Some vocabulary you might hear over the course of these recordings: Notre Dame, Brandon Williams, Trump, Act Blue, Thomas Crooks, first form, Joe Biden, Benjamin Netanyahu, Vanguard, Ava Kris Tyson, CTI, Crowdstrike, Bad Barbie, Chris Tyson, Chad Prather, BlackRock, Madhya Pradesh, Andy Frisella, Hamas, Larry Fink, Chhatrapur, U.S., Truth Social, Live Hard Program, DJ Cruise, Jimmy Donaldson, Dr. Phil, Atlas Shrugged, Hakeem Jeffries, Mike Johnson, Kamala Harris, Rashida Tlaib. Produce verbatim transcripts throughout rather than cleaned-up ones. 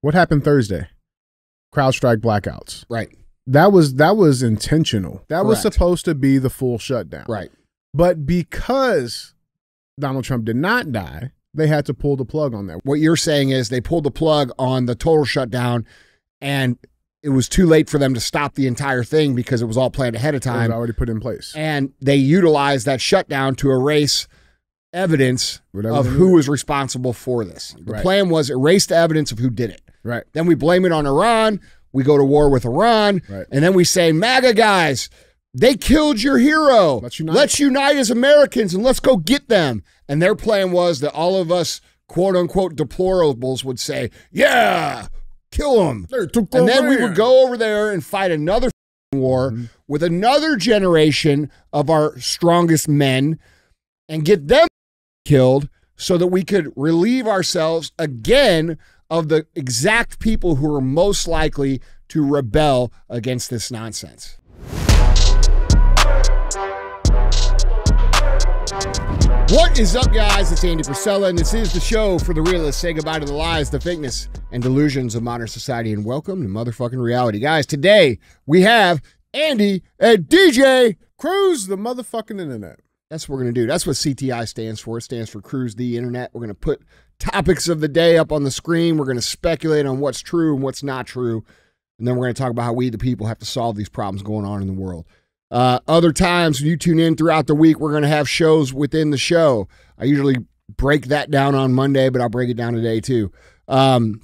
What happened Thursday? Crowdstrike blackouts. Right. That was that was intentional. That Correct. was supposed to be the full shutdown. Right. But because Donald Trump did not die, they had to pull the plug on that. What you're saying is they pulled the plug on the total shutdown, and it was too late for them to stop the entire thing because it was all planned ahead of time. It was already put in place. And they utilized that shutdown to erase evidence Whatever of who was responsible for this. The right. plan was erase the evidence of who did it. Right. Then we blame it on Iran. We go to war with Iran. Right. And then we say, MAGA guys, they killed your hero. Let's unite. Let's unite as Americans and let's go get them. And their plan was that all of us, quote unquote, deplorables would say, yeah, kill them. And then we would go over there and fight another war mm-hmm. with another generation of our strongest men and get them killed so that we could relieve ourselves again of the exact people who are most likely to rebel against this nonsense. What is up, guys? It's Andy Frisella, and this is the show for the realists. Say goodbye to the lies, the fakeness, and delusions of modern society, and welcome to motherfucking reality. Guys, today we have Andy and D J Cruise the motherfucking internet. That's what we're going to do. That's what C T I stands for. It stands for Cruise the Internet. We're going to put topics of the day up on the screen. We're going to speculate on what's true and what's not true, and then we're going to talk about how we, the people, have to solve these problems going on in the world. Uh, other times, when you tune in throughout the week, we're going to have shows within the show. I usually break that down on Monday, but I'll break it down today too. Um,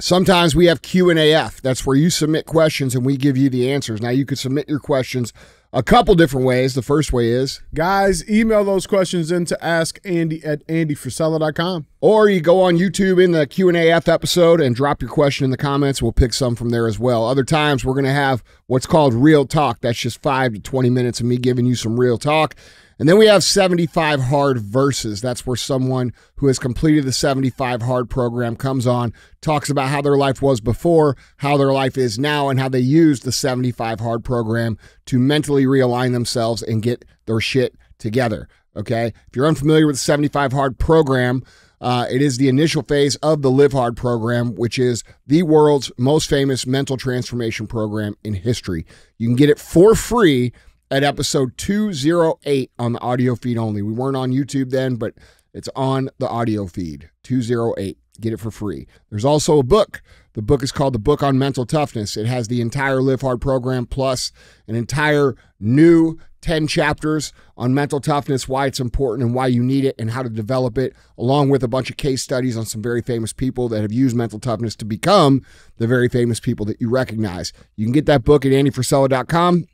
sometimes we have Q and A F. That's where you submit questions and we give you the answers. Now, you could submit your questions a couple different ways. The first way is, guys, email those questions in to ask Andy at Andy Frisella dot com. Or you go on YouTube in the Q and A F episode and drop your question in the comments. We'll pick some from there as well. Other times, we're going to have what's called Real Talk. That's just five to twenty minutes of me giving you some real talk. And then we have seventy-five Hard Verses. That's where someone who has completed the seventy-five Hard program comes on, talks about how their life was before, how their life is now, and how they used the seventy-five Hard program to mentally realign themselves and get their shit together. Okay. If you're unfamiliar with the seventy-five Hard program, uh, it is the initial phase of the Live Hard program, which is the world's most famous mental transformation program in history. You can get it for free at episode two oh eight on the audio feed only. We weren't on YouTube then, but it's on the audio feed. two oh eight. Get it for free. There's also a book. The book is called The Book on Mental Toughness. It has the entire Live Hard program plus an entire new ten chapters on mental toughness, why it's important and why you need it and how to develop it, along with a bunch of case studies on some very famous people that have used mental toughness to become the very famous people that you recognize. You can get that book at Andy Frisella dot com.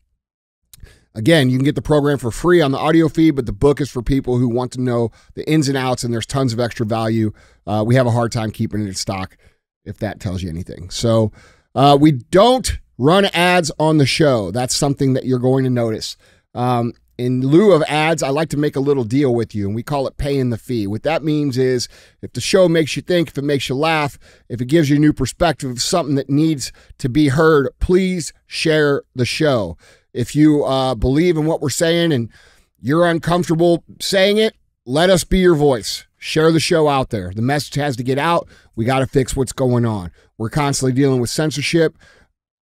Again, you can get the program for free on the audio feed, but the book is for people who want to know the ins and outs, and there's tons of extra value. Uh, we have a hard time keeping it in stock, if that tells you anything. So uh, we don't run ads on the show. That's something that you're going to notice. Um, in lieu of ads, I like to make a little deal with you, and we call it paying the fee. What that means is if the show makes you think, if it makes you laugh, if it gives you a new perspective, something that needs to be heard, please share the show. If you uh, believe in what we're saying and you're uncomfortable saying it, let us be your voice. Share the show out there. The message has to get out. We got to fix what's going on. We're constantly dealing with censorship,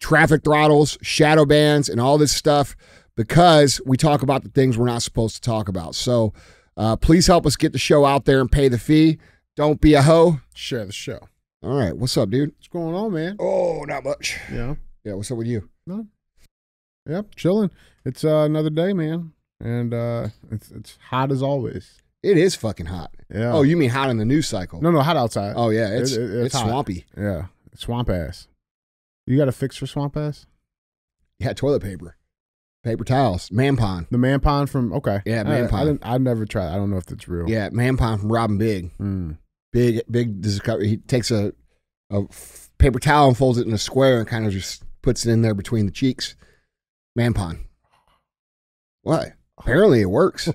traffic throttles, shadow bans, and all this stuff because we talk about the things we're not supposed to talk about. So uh, please help us get the show out there and pay the fee. Don't be a hoe. Share the show. All right. What's up, dude? What's going on, man? Oh, not much. Yeah. Yeah. What's up with you? No. Yep, chilling. It's uh, another day, man, and uh, it's it's hot as always. It is fucking hot. Yeah. Oh, you mean hot in the news cycle? No, no, hot outside. Oh yeah, it's it, it, it's, it's swampy. Yeah, swamp ass. You got a fix for swamp ass? Yeah, toilet paper, paper towels, man pond. The man pond from okay. Yeah, man I, pond. I, didn't, I never tried. I don't know if it's real. Yeah, man pond from Robin Big. Mm. Big Big discovery. He takes a a paper towel and folds it in a square and kind of just puts it in there between the cheeks. Man pond. What? Apparently it works.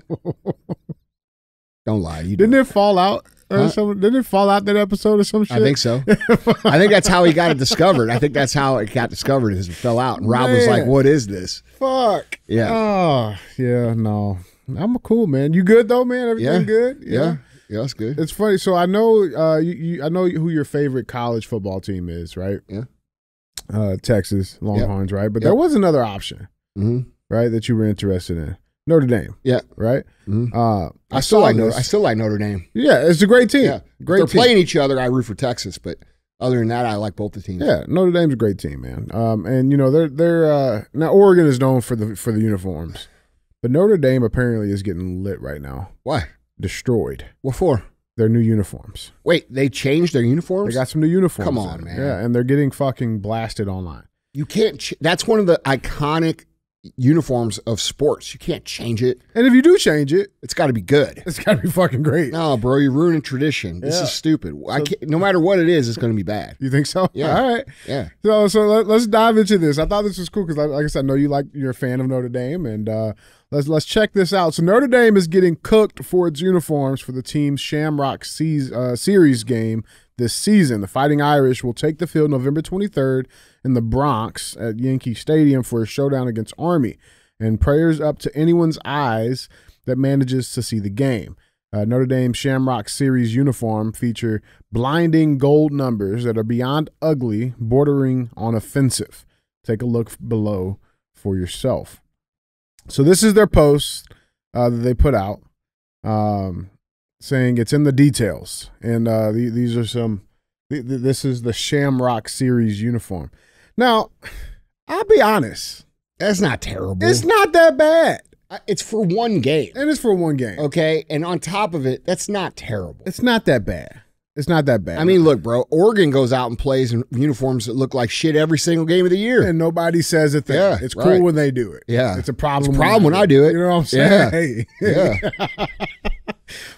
Don't lie. You didn't it fall out? Or huh? some, didn't it fall out that episode or some shit? I think so. I think that's how he got it discovered. I think that's how it got discovered is it fell out. And Rob man. was like, what is this? Fuck. Yeah. Oh, yeah, no. I'm a cool man. You good though, man? Everything yeah. good? Yeah. yeah. Yeah, that's good. It's funny. So I know uh, you, you. I know who your favorite college football team is, right? Yeah. Uh, Texas Longhorns, yep. right? But yep. there was another option, mm-hmm. right? That you were interested in. Notre Dame. Yeah. Right? Mm-hmm. uh, I, I, still like Notre, I still like Notre Dame. Yeah, it's a great team. Yeah. Great They're team. playing each other. I root for Texas, but other than that, I like both the teams. Yeah, Notre Dame's a great team, man. Um, and, you know, they're, they're – uh, now Oregon is known for the for the uniforms. But Notre Dame apparently is getting lit right now. Why? Destroyed. What for? Their new uniforms. Wait, they changed their uniforms? They got some new uniforms. Come on, in. man. Yeah, and they're getting fucking blasted online. You can't ch – that's one of the iconic – uniforms of sports. You can't change it, and if you do change it, it's got to be good. It's got to be fucking great. No, bro, you're ruining tradition. This yeah. is stupid. So, I can't, no matter what it is, it's going to be bad. You think so? Yeah. All right. Yeah. So, so let, let's dive into this. I thought this was cool because, like, like I said, I know you like you're a fan of Notre Dame, and uh, let's let's check this out. So Notre Dame is getting cooked for its uniforms for the team's Shamrock sees, uh, Series game this season. The Fighting Irish will take the field November twenty-third in the Bronx at Yankee Stadium for a showdown against Army, and prayers up to anyone's eyes that manages to see the game. Uh, Notre Dame Shamrock Series uniform feature blinding gold numbers that are beyond ugly, bordering on offensive. Take a look below for yourself. So this is their post uh, that they put out. Um, saying it's in the details, and uh, th these are some, th th this is the Shamrock Series uniform. Now, I'll be honest. That's not terrible. It's not that bad. It's for one game. It is for one game. Okay, and on top of it, that's not terrible. It's not that bad. It's not that bad. I mean, look, bro, Oregon goes out and plays in uniforms that look like shit every single game of the year. And nobody says a thing. Yeah, it's right. cool when they do it. Yeah. It's a problem, it's a problem when, when I do it. it. You know what I'm saying? Yeah. Hey. yeah.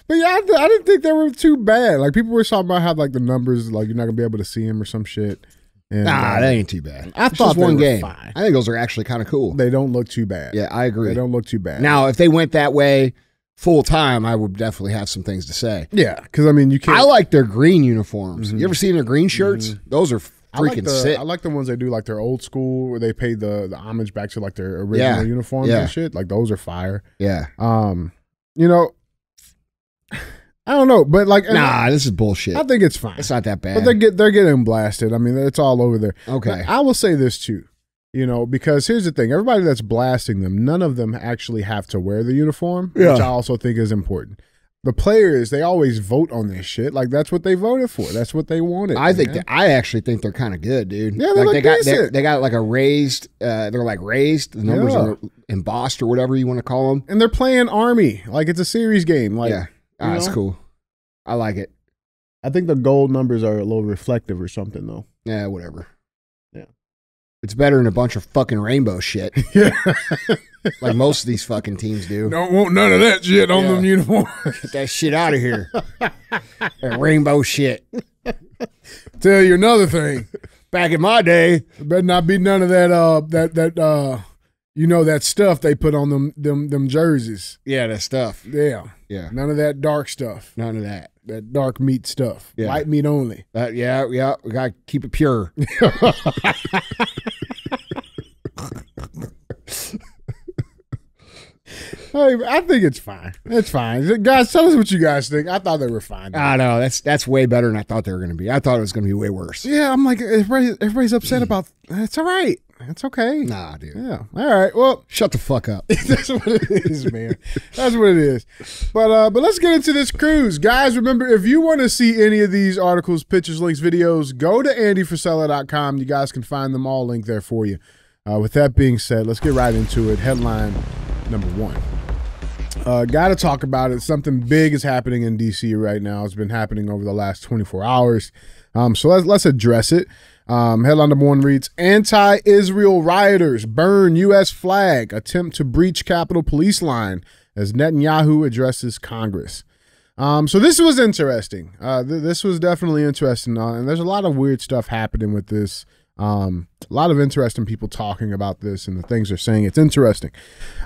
But yeah, I, th I didn't think they were too bad. Like, people were talking about how, like, the numbers, like, you're not going to be able to see them or some shit. And, nah, uh, that ain't too bad. I thought one game. Fine. I think those are actually kind of cool. They don't look too bad. Yeah, I agree. They don't look too bad. Now, if they went that way full time, I would definitely have some things to say. Yeah, because, I mean, you can't. I like their green uniforms. Mm-hmm. You ever seen their green shirts? Mm-hmm. Those are freaking I like the, sick. I like the ones they do, like, their old school, where they pay the, the homage back to, like, their original yeah. uniforms yeah. and shit. Like, those are fire. Yeah. Um, you know, I don't know, but like, nah, I, this is bullshit. I think it's fine. It's not that bad. But they get they're getting blasted. I mean, it's all over there. Okay, but I will say this too, you know, because here's the thing: everybody that's blasting them, none of them actually have to wear the uniform, yeah. which I also think is important. The players, they always vote on this shit. Like, that's what they voted for. That's what they wanted. I man. think that, I actually think they're kind of good, dude. Yeah, like, they got they, they got like a raised. Uh, they're like raised. The numbers yeah. are embossed or whatever you want to call them. And they're playing Army like it's a series game. Like. Yeah. You know? Ah, that's cool. I like it. I think the gold numbers are a little reflective or something, though. Yeah, whatever. Yeah. It's better than a bunch of fucking rainbow shit. Yeah. Like most of these fucking teams do. Don't want none of that shit on yeah. them uniforms. Get that shit out of here. That rainbow shit. Tell you another thing. Back in my day, there better not be none of that, uh, that, that, uh, you know, that stuff they put on them, them, them jerseys. Yeah, that stuff. Yeah. Yeah. None of that dark stuff. None of that. That dark meat stuff. Yeah. Light meat only. Uh, yeah, yeah. We got to keep it pure. I think it's fine. It's fine. Guys, tell us what you guys think. I thought they were fine. I know. That's that's way better than I thought they were going to be. I thought it was going to be way worse. Yeah, I'm like, everybody, everybody's upset about, it's all right. It's okay. Nah, dude. Yeah. All right. Well, shut the fuck up. That's what it is, man. That's what it is. But uh, but let's get into this cruise. Guys, remember, if you want to see any of these articles, pictures, links, videos, go to Andy Frisella dot com. You guys can find them all linked there for you. Uh, with that being said, let's get right into it. Headline number one. Uh, Got to talk about it. Something big is happening in D C right now. It's been happening over the last twenty-four hours. Um, so let's, let's address it. Um, headline number one reads, anti-Israel rioters burn U S flag, attempt to breach Capitol police line as Netanyahu addresses Congress. Um, so this was interesting. Uh, th this was definitely interesting. Uh, and there's a lot of weird stuff happening with this. Um, a lot of interesting people talking about this and the things they're saying. It's interesting.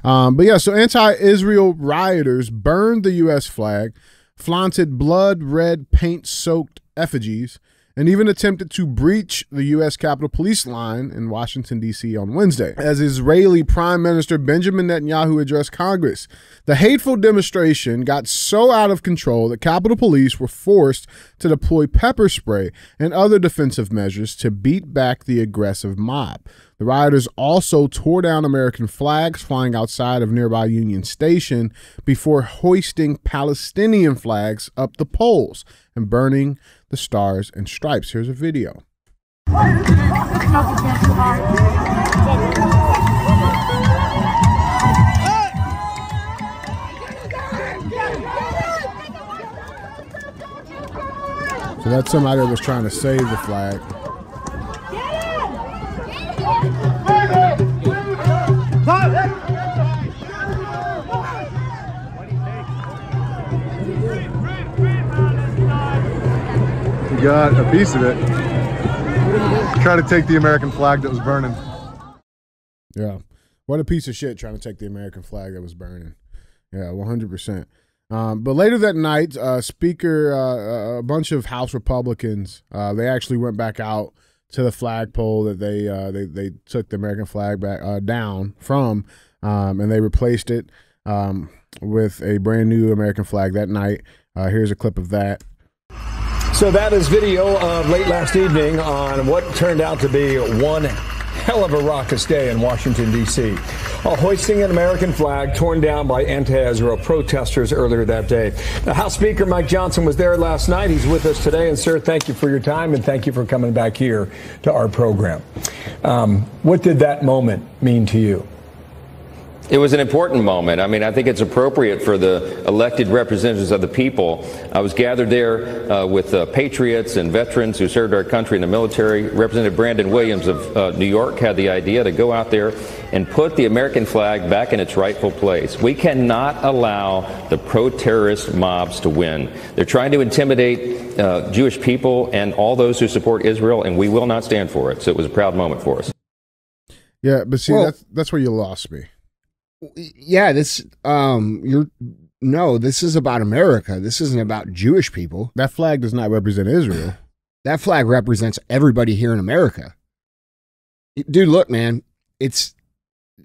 Um, but yeah, so anti-Israel rioters burned the U S flag, flaunted blood red paint soaked effigies, and even attempted to breach the U S Capitol Police line in Washington, D C on Wednesday. As Israeli Prime Minister Benjamin Netanyahu addressed Congress, the hateful demonstration got so out of control that Capitol Police were forced to deploy pepper spray and other defensive measures to beat back the aggressive mob. The rioters also tore down American flags flying outside of nearby Union Station before hoisting Palestinian flags up the poles and burning the Stars and Stripes. Here's a video. So that's somebody that was trying to save the flag. We got a piece of it. Try to take the American flag that was burning. Yeah. What a piece of shit trying to take the American flag that was burning. Yeah, one hundred percent. Um, but later that night, uh, Speaker, uh, a bunch of House Republicans, uh, they actually went back out to the flagpole that they uh, they they took the American flag back uh, down from, um, and they replaced it um, with a brand new American flag that night. Uh, here's a clip of that. So that is video of late last evening on what turned out to be one hell of a raucous day in Washington, D C. Uh, hoisting an American flag torn down by anti-Israel protesters earlier that day. The House Speaker, Mike Johnson, was there last night. He's with us today. And, sir, thank you for your time, and thank you for coming back here to our program. Um, what did that moment mean to you? It was an important moment. I mean, I think it's appropriate for the elected representatives of the people. I was gathered there uh, with uh, patriots and veterans who served our country in the military. Representative Brandon Williams of uh, New York had the idea to go out there and put the American flag back in its rightful place. We cannot allow the pro-terrorist mobs to win. They're trying to intimidate uh, Jewish people and all those who support Israel, and we will not stand for it. So it was a proud moment for us. Yeah, but see, well, that's, that's where you lost me. Yeah, this um you're no, this is about America. This isn't about Jewish people. That flag does not represent Israel. That flag represents everybody here in America. Dude, look, man, it's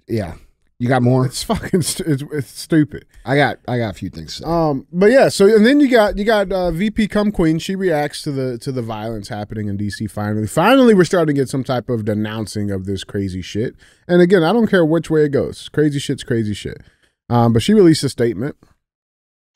yeah. You got more? It's fucking st it's, it's stupid. I got I got a few things. To say. Um but yeah, so and then you got you got uh, V P Cum Queen. She reacts to the to the violence happening in D C finally. Finally we're starting to get some type of denouncing of this crazy shit. And again, I don't care which way it goes. Crazy shit's crazy shit. Um but she released a statement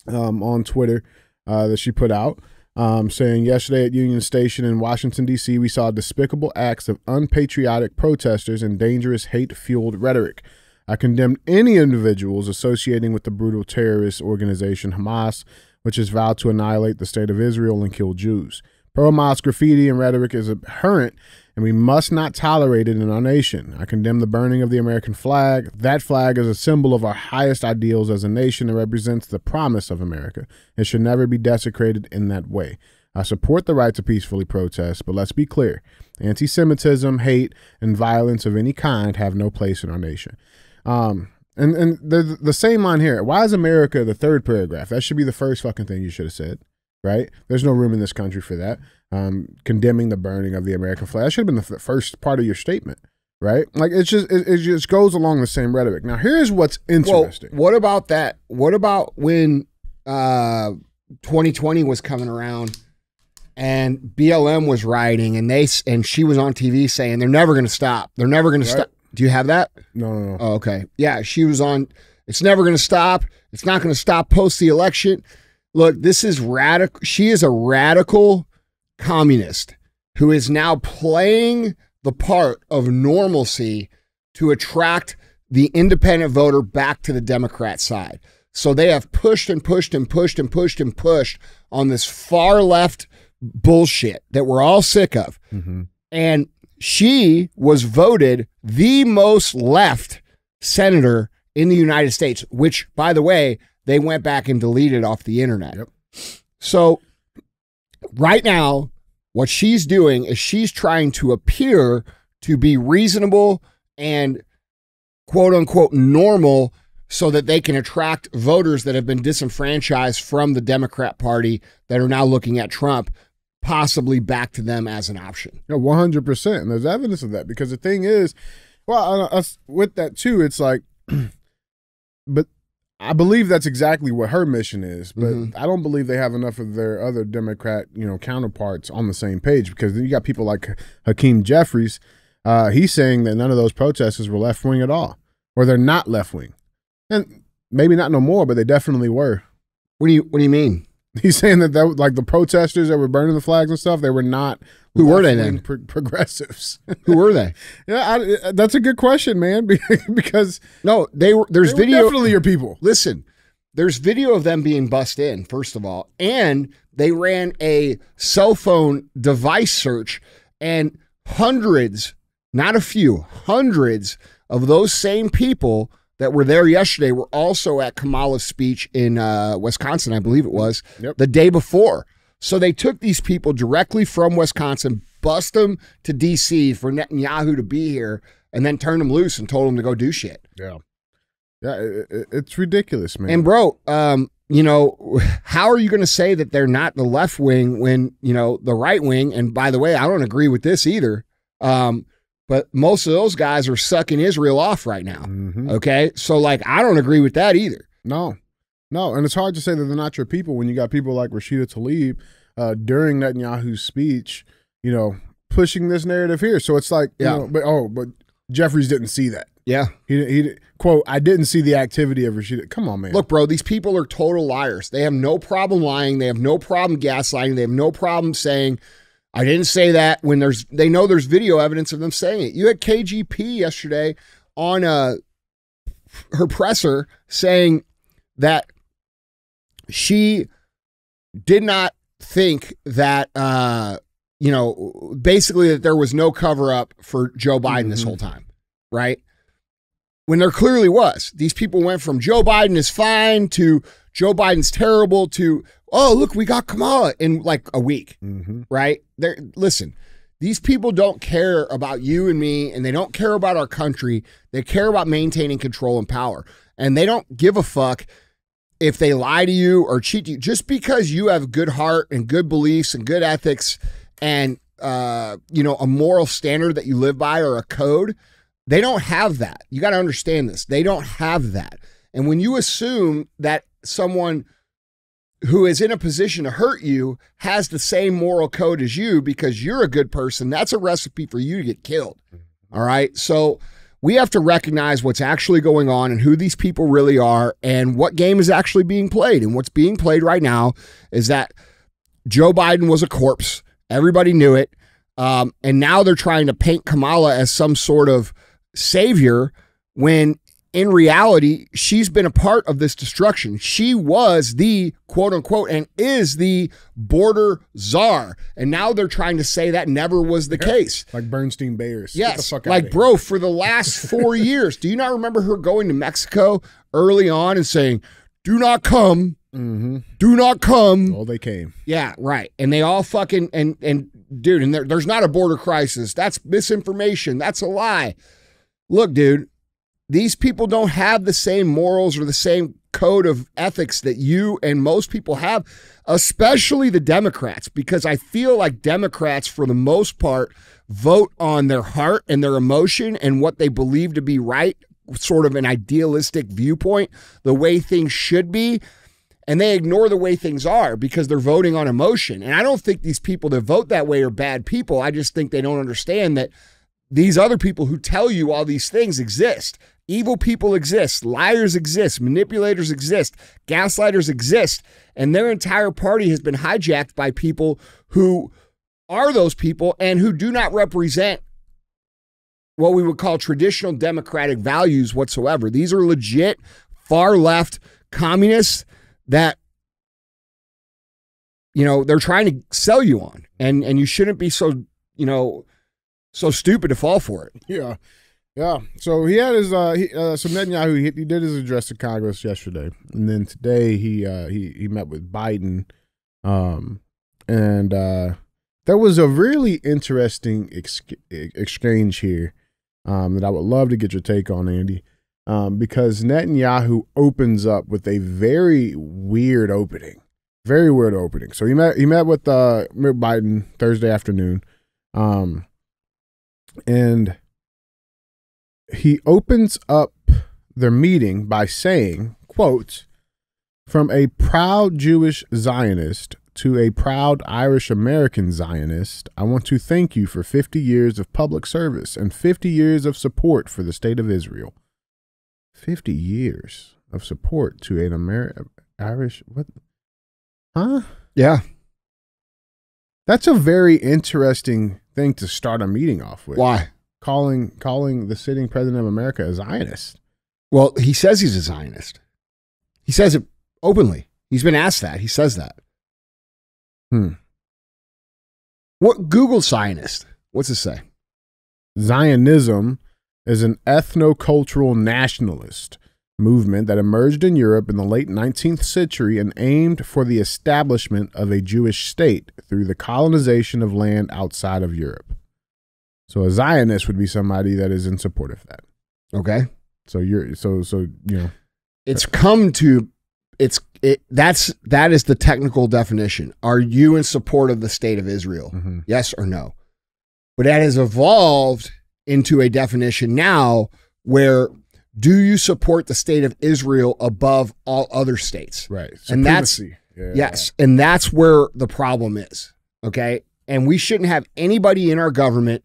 um on Twitter uh that she put out. Um, saying yesterday at Union Station in Washington, D C, we saw despicable acts of unpatriotic protesters and dangerous hate-fueled rhetoric. I condemned any individuals associating with the brutal terrorist organization Hamas, which has vowed to annihilate the state of Israel and kill Jews. Pro-Hamas graffiti and rhetoric is abhorrent, and we must not tolerate it in our nation. I condemn the burning of the American flag. That flag is a symbol of our highest ideals as a nation and represents the promise of America. It should never be desecrated in that way. I support the right to peacefully protest, but let's be clear. Anti-Semitism, hate, and violence of any kind have no place in our nation. Um, and, and the, the same line here. Why is America the third paragraph? That should be the first fucking thing you should have said, right? There's no room in this country for that. Um, condemning the burning of the American flag. That should have been the first part of your statement, right? Like it's just, it, it just goes along the same rhetoric. Now here's what's interesting. Well, what about that? What about when, uh, twenty twenty was coming around and B L M was rioting and they, and she was on T V saying, they're never going to stop. They're never going to stop. Do you have that? No, no, no. Oh, okay. Yeah, she was on, it's never going to stop. It's not going to stop post the election. Look, this is radical. She is a radical communist who is now playing the part of normalcy to attract the independent voter back to the Democrat side. So they have pushed and pushed and pushed and pushed and pushed on this far left bullshit that we're all sick of. Mm-hmm. And she was voted the most left senator in the United States, which, by the way, they went back and deleted off the internet. Yep. So right now, what she's doing is she's trying to appear to be reasonable and quote unquote normal so that they can attract voters that have been disenfranchised from the Democrat Party that are now looking at Trump. possibly back to them as an option. Yeah, one hundred percent. And there's evidence of that, because the thing is, well, I, I, with that too, it's like, but I believe that's exactly what her mission is, but mm-hmm. I don't believe they have enough of their other Democrat, you know, counterparts on the same page, because then you got people like Hakeem Jeffries. Uh, he's saying that none of those protesters were left wing at all, or they're not left wing, and maybe not no more, but they definitely were. What do you What do you mean? He's saying that, that like the protesters that were burning the flags and stuff, they were not. Who were they then? Pro progressives. Who were they? Yeah, I, that's a good question, man. Because no, they were. There's they video. Were definitely your people. Listen, there's video of them being bussed in. First of all, and they ran a cell phone device search, and hundreds, not a few, hundreds of those same people that were there yesterday were also at Kamala's speech in uh, Wisconsin, I believe it was, yep. the day before. So they took these people directly from Wisconsin, bussed them to D C for Netanyahu to be here, and then turned them loose and told them to go do shit. Yeah. Yeah, it, it's ridiculous, man. And, bro, um, you know, how are you going to say that they're not the left wing when, you know, the right wing, and by the way, I don't agree with this either, um, but most of those guys are sucking Israel off right now, mm-hmm. okay? So, like, I don't agree with that either. No, no, and it's hard to say that they're not your people when you got people like Rashida Tlaib uh, during Netanyahu's speech, you know, pushing this narrative here. So it's like, yeah. you know, but, oh, but Jeffries didn't see that. Yeah. He, he quote, I didn't see the activity of Rashida. Come on, man. Look, bro, these people are total liars. They have no problem lying. They have no problem gaslighting. They have no problem saying, I didn't say that, when there's, they know there's video evidence of them saying it. You had K G P yesterday on a, her presser saying that she did not think that, uh, you know, basically that there was no cover up for Joe Biden mm-hmm. this whole time, right? When there clearly was. These people went from Joe Biden is fine to Joe Biden's terrible to, oh, look, we got Kamala in like a week, mm-hmm. right? They're, listen, these people don't care about you and me, and they don't care about our country. They care about maintaining control and power, and they don't give a fuck if they lie to you or cheat to you. Just because you have good heart and good beliefs and good ethics and, uh, you know, a moral standard that you live by or a code, they don't have that. You got to understand this. They don't have that. And when you assume that someone who is in a position to hurt you has the same moral code as you because you're a good person, that's a recipe for you to get killed. All right. So we have to recognize what's actually going on and who these people really are and what game is actually being played. And what's being played right now is that Joe Biden was a corpse. Everybody knew it. Um, and now they're trying to paint Kamala as some sort of savior when in reality, she's been a part of this destruction. She was the quote unquote and is the border czar. And now they're trying to say that never was the case. Like Bernstein Bears. Yes. Like, bro, for the last four years, do you not remember her going to Mexico early on and saying, do not come. Mm-hmm. Do not come. Well, they came. Yeah, right. And they all fucking, and, and dude, and there, there's not a border crisis. That's misinformation. That's a lie. Look, dude. These people don't have the same morals or the same code of ethics that you and most people have, especially the Democrats, because I feel like Democrats, for the most part, vote on their heart and their emotion and what they believe to be right, sort of an idealistic viewpoint, the way things should be. And they ignore the way things are because they're voting on emotion. And I don't think these people that vote that way are bad people. I just think they don't understand that these other people who tell you all these things exist. Evil people exist, liars exist, manipulators exist, gaslighters exist, and their entire party has been hijacked by people who are those people and who do not represent what we would call traditional democratic values whatsoever. These are legit far-left communists that, you know, they're trying to sell you on, and, and you shouldn't be so, you know, so stupid to fall for it. Yeah. Yeah. So he had his, uh, he, uh, so Netanyahu, he, he did his address to Congress yesterday. And then today he, uh, he, he met with Biden. Um, and, uh, there was a really interesting ex exchange here, um, that I would love to get your take on, Andy, um, because Netanyahu opens up with a very weird opening. Very weird opening. So he met he met with uh, Biden Thursday afternoon, um, and he opens up their meeting by saying, quote, "From a proud Jewish Zionist to a proud Irish American Zionist, I want to thank you for fifty years of public service and fifty years of support for the state of Israel." fifty years of support to an American Irish, what? Huh? Yeah. That's a very interesting thing to start a meeting off with. Why? Calling calling the sitting president of America a Zionist. Well, he says he's a Zionist. He says it openly. He's been asked that. He says that. Hmm. What? Google Zionist. What's it say? Zionism is an ethno-cultural nationalist movement that emerged in Europe in the late nineteenth century and aimed for the establishment of a Jewish state through the colonization of land outside of Europe. So a Zionist would be somebody that is in support of that. Okay. So you're so so you know. It's come to it's it that's that is the technical definition. Are you in support of the state of Israel? Mm-hmm. Yes or no? But that has evolved into a definition now where do you support the state of Israel above all other states? Right. Supremacy. And that's yeah. yes, and that's where the problem is. Okay? And we shouldn't have anybody in our government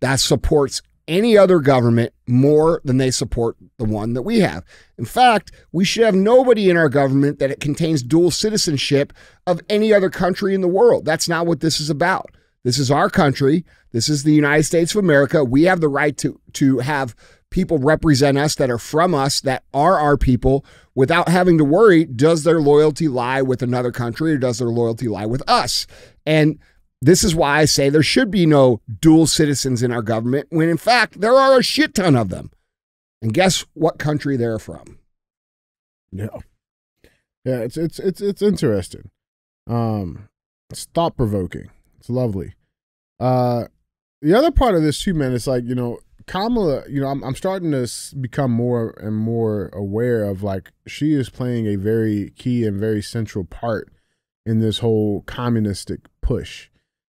that supports any other government more than they support the one that we have. In fact, we should have nobody in our government that it contains dual citizenship of any other country in the world. That's not what this is about. This is our country. This is the United States of America. We have the right to, to have people represent us that are from us, that are our people, without having to worry, does their loyalty lie with another country or does their loyalty lie with us? And this is why I say there should be no dual citizens in our government, when in fact, there are a shit ton of them. And guess what country they're from? Yeah. Yeah, it's it's it's it's interesting. Um, it's thought-provoking. It's lovely. Uh, the other part of this, too, man, it's like, you know, Kamala, you know, I'm, I'm starting to become more and more aware of, like, she is playing a very key and very central part in this whole communistic push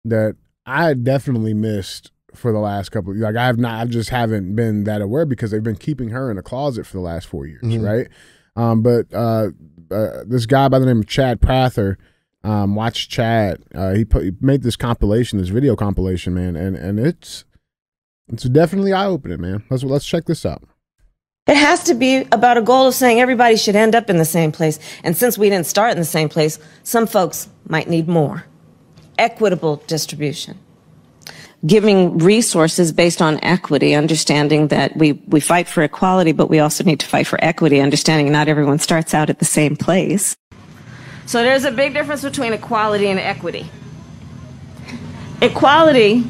that I definitely missed for the last couple of, like I have not, I just haven't been that aware because they've been keeping her in a closet for the last four years, mm-hmm. right? Um, but uh, uh, this guy by the name of Chad Prather, um, watch Chad. Uh, he, put, he made this compilation, this video compilation, man, and and it's it's definitely eye opening, man. Let's let's check this out. It has to be about a goal of saying everybody should end up in the same place, and since we didn't start in the same place, some folks might need more. Equitable distribution. Giving resources based on equity, understanding that we, we fight for equality, but we also need to fight for equity, understanding not everyone starts out at the same place. So there's a big difference between equality and equity. Equality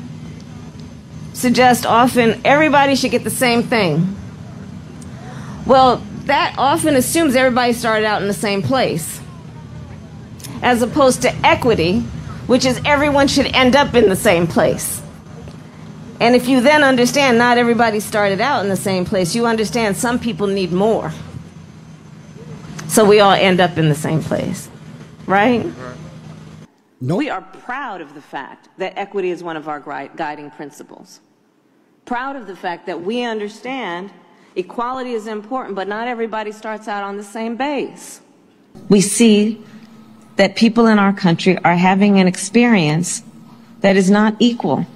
suggests often everybody should get the same thing. Well, that often assumes everybody started out in the same place, as opposed to equity, which is everyone should end up in the same place. And if you then understand not everybody started out in the same place, you understand some people need more. So we all end up in the same place, right? Nope. We are proud of the fact that equity is one of our guiding principles. Proud of the fact that we understand equality is important, but not everybody starts out on the same base. We see that people in our country are having an experience that is not equal.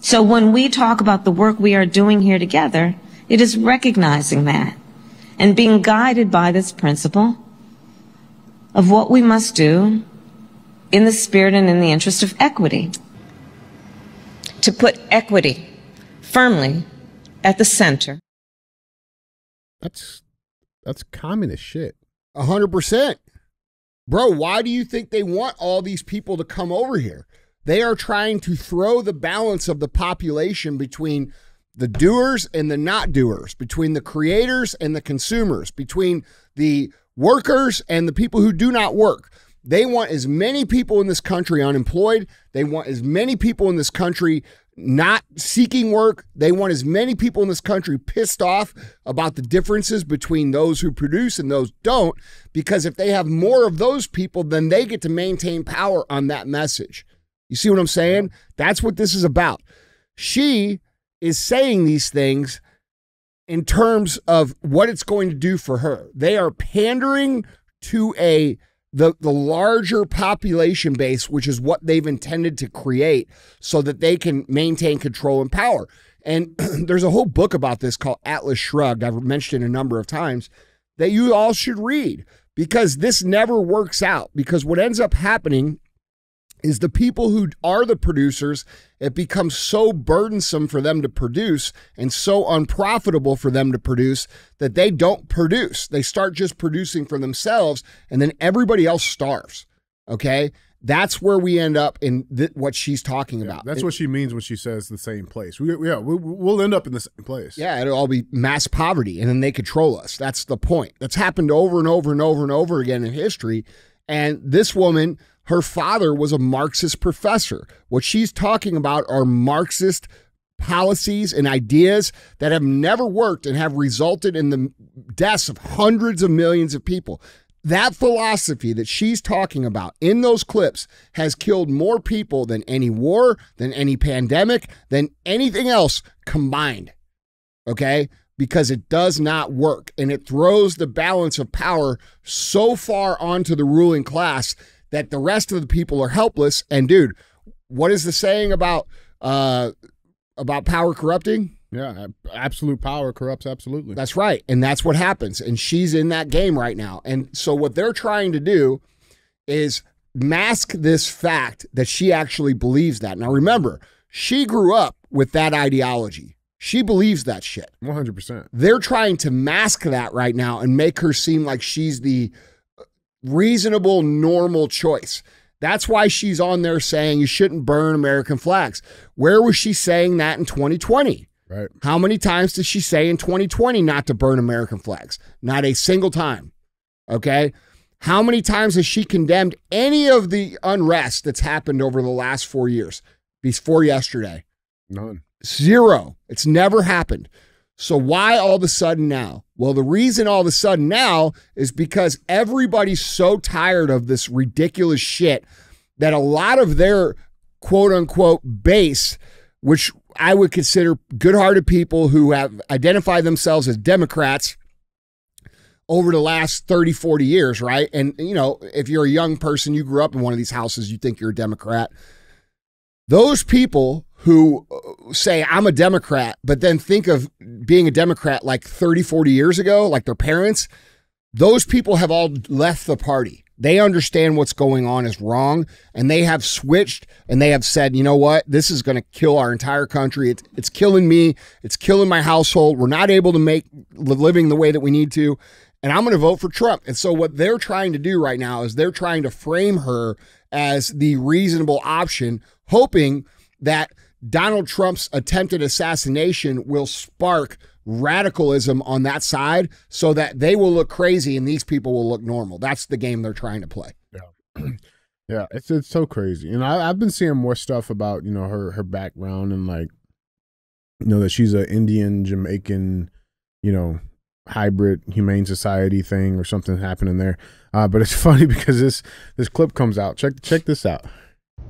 So when we talk about the work we are doing here together, it is recognizing that and being guided by this principle of what we must do in the spirit and in the interest of equity. To put equity firmly at the center. That's, that's communist shit. A hundred percent. Bro, why do you think they want all these people to come over here? They are trying to throw the balance of the population between the doers and the not doers, between the creators and the consumers, between the workers and the people who do not work. They want as many people in this country unemployed. They want as many people in this country not seeking work. They want as many people in this country pissed off about the differences between those who produce and those don't, because if they have more of those people, then they get to maintain power on that message. You see what I'm saying? That's what this is about. She is saying these things in terms of what it's going to do for her. They are pandering to a The, the larger population base, which is what they've intended to create so that they can maintain control and power. And there's a whole book about this called Atlas Shrugged. I've mentioned it a number of times that you all should read, because this never works out. Because what ends up happening is the people who are the producers, it becomes so burdensome for them to produce and so unprofitable for them to produce that they don't produce. They start just producing for themselves, and then everybody else starves, okay? That's where we end up in what she's talking yeah, about. That's it, what she means when she says the same place. We, yeah, we, we'll end up in the same place. Yeah, it'll all be mass poverty, and then they control us. That's the point. That's happened over and over and over and over again in history, and this woman... her father was a Marxist professor. What she's talking about are Marxist policies and ideas that have never worked and have resulted in the deaths of hundreds of millions of people. That philosophy that she's talking about in those clips has killed more people than any war, than any pandemic, than anything else combined, okay? Because it does not work, and it throws the balance of power so far onto the ruling class that the rest of the people are helpless. And dude, what is the saying about uh, about power corrupting? Yeah, absolute power corrupts absolutely. That's right, and that's what happens. And she's in that game right now. And so what they're trying to do is mask this fact that she actually believes that. Now remember, she grew up with that ideology. She believes that shit. one hundred percent. They're trying to mask that right now and make her seem like she's the reasonable, normal choice. That's why she's on there saying you shouldn't burn American flags. Where was she saying that in twenty twenty? Right. How many times did she say in twenty twenty not to burn American flags? Not a single time. Okay. How many times has she condemned any of the unrest that's happened over the last four years before yesterday? None. Zero. It's never happened. So why all of a sudden now? Well, the reason all of a sudden now is because everybody's so tired of this ridiculous shit that a lot of their quote unquote base, which I would consider good-hearted people who have identified themselves as Democrats over the last thirty, forty years, right? And, you know, if you're a young person, you grew up in one of these houses, you think you're a Democrat. Those people who say I'm a Democrat, but then think of being a Democrat like thirty, forty years ago, like their parents, those people have all left the party. They understand what's going on is wrong, and they have switched, and they have said, you know what, this is going to kill our entire country. It's, it's killing me. It's killing my household. We're not able to make a living the way that we need to, and I'm going to vote for Trump. And so what they're trying to do right now is they're trying to frame her as the reasonable option, hoping that Donald Trump's attempted assassination will spark radicalism on that side so that they will look crazy and these people will look normal. That's the game they're trying to play. Yeah, yeah, it's it's so crazy. And I, I've been seeing more stuff about, you know, her, her background and, like, you know, that she's an Indian, Jamaican, you know, hybrid humane society thing or something happening there. Uh, but it's funny because this, this clip comes out. Check, check this out.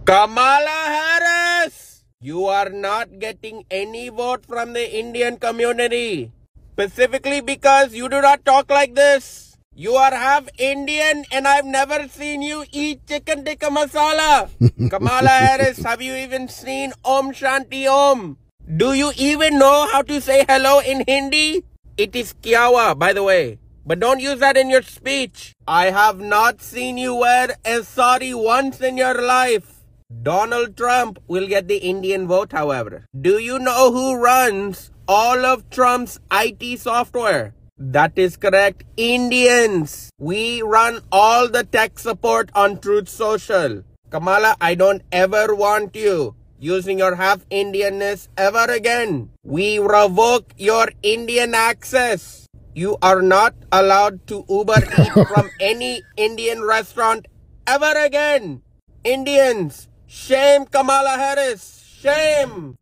Kamala Harris! You are not getting any vote from the Indian community, specifically because you do not talk like this. You are half Indian, and I've never seen you eat chicken tikka masala. Kamala Harris, have you even seen Om Shanti Om? Do you even know how to say hello in Hindi? It is Kyawa, by the way. But don't use that in your speech. I have not seen you wear a sari once in your life. Donald Trump will get the Indian vote, however. Do you know who runs all of Trump's I T software? That is correct, Indians. We run all the tech support on Truth Social. Kamala, I don't ever want you using your half-Indianness ever again. We revoke your Indian access. You are not allowed to Uber eat from any Indian restaurant ever again. Indians. Shame Kamala Harris, shame.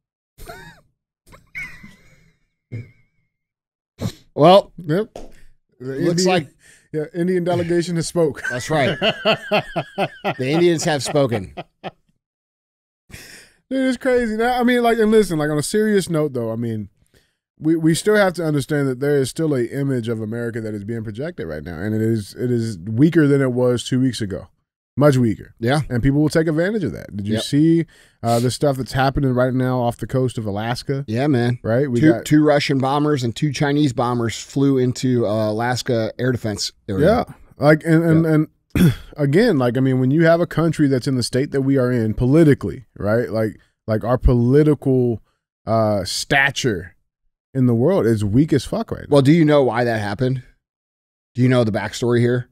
Well, yep. The Looks Indian, like yeah, Indian delegation has spoke. That's right. The Indians have spoken. Dude, it's crazy. Now, I mean, like, and listen, like on a serious note, though, I mean, we we still have to understand that there is still a image of America that is being projected right now, and it is it is weaker than it was two weeks ago. Much weaker. Yeah. And people will take advantage of that. Did you yep. see uh, the stuff that's happening right now off the coast of Alaska? Yeah, man. Right? We two, got... two Russian bombers and two Chinese bombers flew into uh, Alaska air defense area. Yeah. Like, and, and, yep. and again, like, I mean, when you have a country that's in the state that we are in politically, right? Like, like our political uh, stature in the world is weak as fuck right now. Well, do you know why that happened? Do you know the backstory here?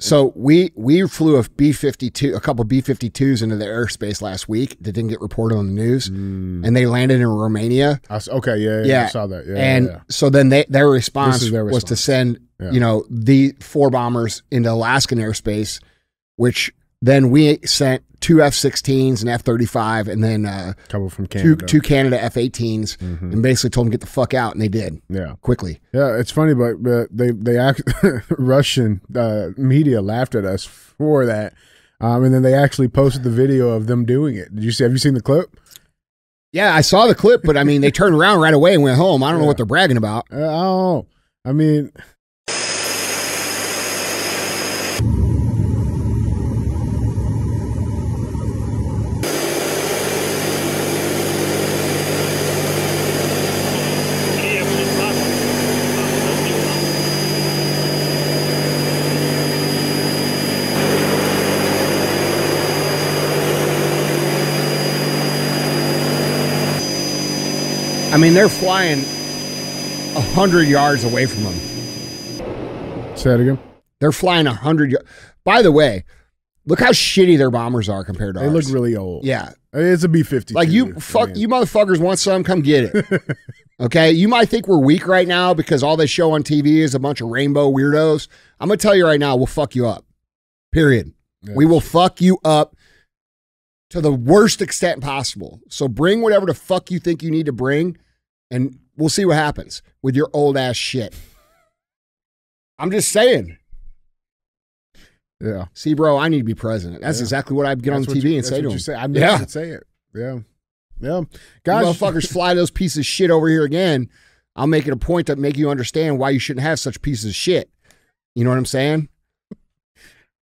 So we we flew a B fifty-two, a couple B fifty-twos into the airspace last week that didn't get reported on the news, mm. and they landed in Romania. I, okay, yeah, yeah, yeah, I saw that. Yeah, and yeah. so then they, their, response their response was to send yeah. you know the four bombers into Alaskan airspace, which then we sent two F sixteens and F thirty-five, and then uh, a couple from Canada, two, two Canada F eighteens, mm-hmm. and basically told them to get the fuck out, and they did. Yeah, quickly. Yeah, it's funny, but, but they they act Russian uh, media laughed at us for that, um, and then they actually posted the video of them doing it. Did you see? Have you seen the clip? Yeah, I saw the clip, but I mean, they turned around right away and went home. I don't yeah. know what they're bragging about. Uh, I don't know. I mean. I mean, they're flying a hundred yards away from them. Say that again. They're flying a hundred yards. By the way, look how shitty their bombers are compared to they ours. They look really old. Yeah, it's a B fifty-two. Like you, fuck, man. You motherfuckers want some? Come get it. Okay, you might think we're weak right now because all they show on T V is a bunch of rainbow weirdos. I'm gonna tell you right now, we'll fuck you up. Period. Yeah. We will fuck you up. To the worst extent possible. So bring whatever the fuck you think you need to bring, and we'll see what happens with your old ass shit. I'm just saying. Yeah. See, bro, I need to be president. That's yeah. exactly what I'd get that's on T V you, and say to him. Say. I yeah. to say it. Yeah. Yeah. Guys, motherfuckers fly those pieces of shit over here again. I'll make it a point to make you understand why you shouldn't have such pieces of shit. You know what I'm saying?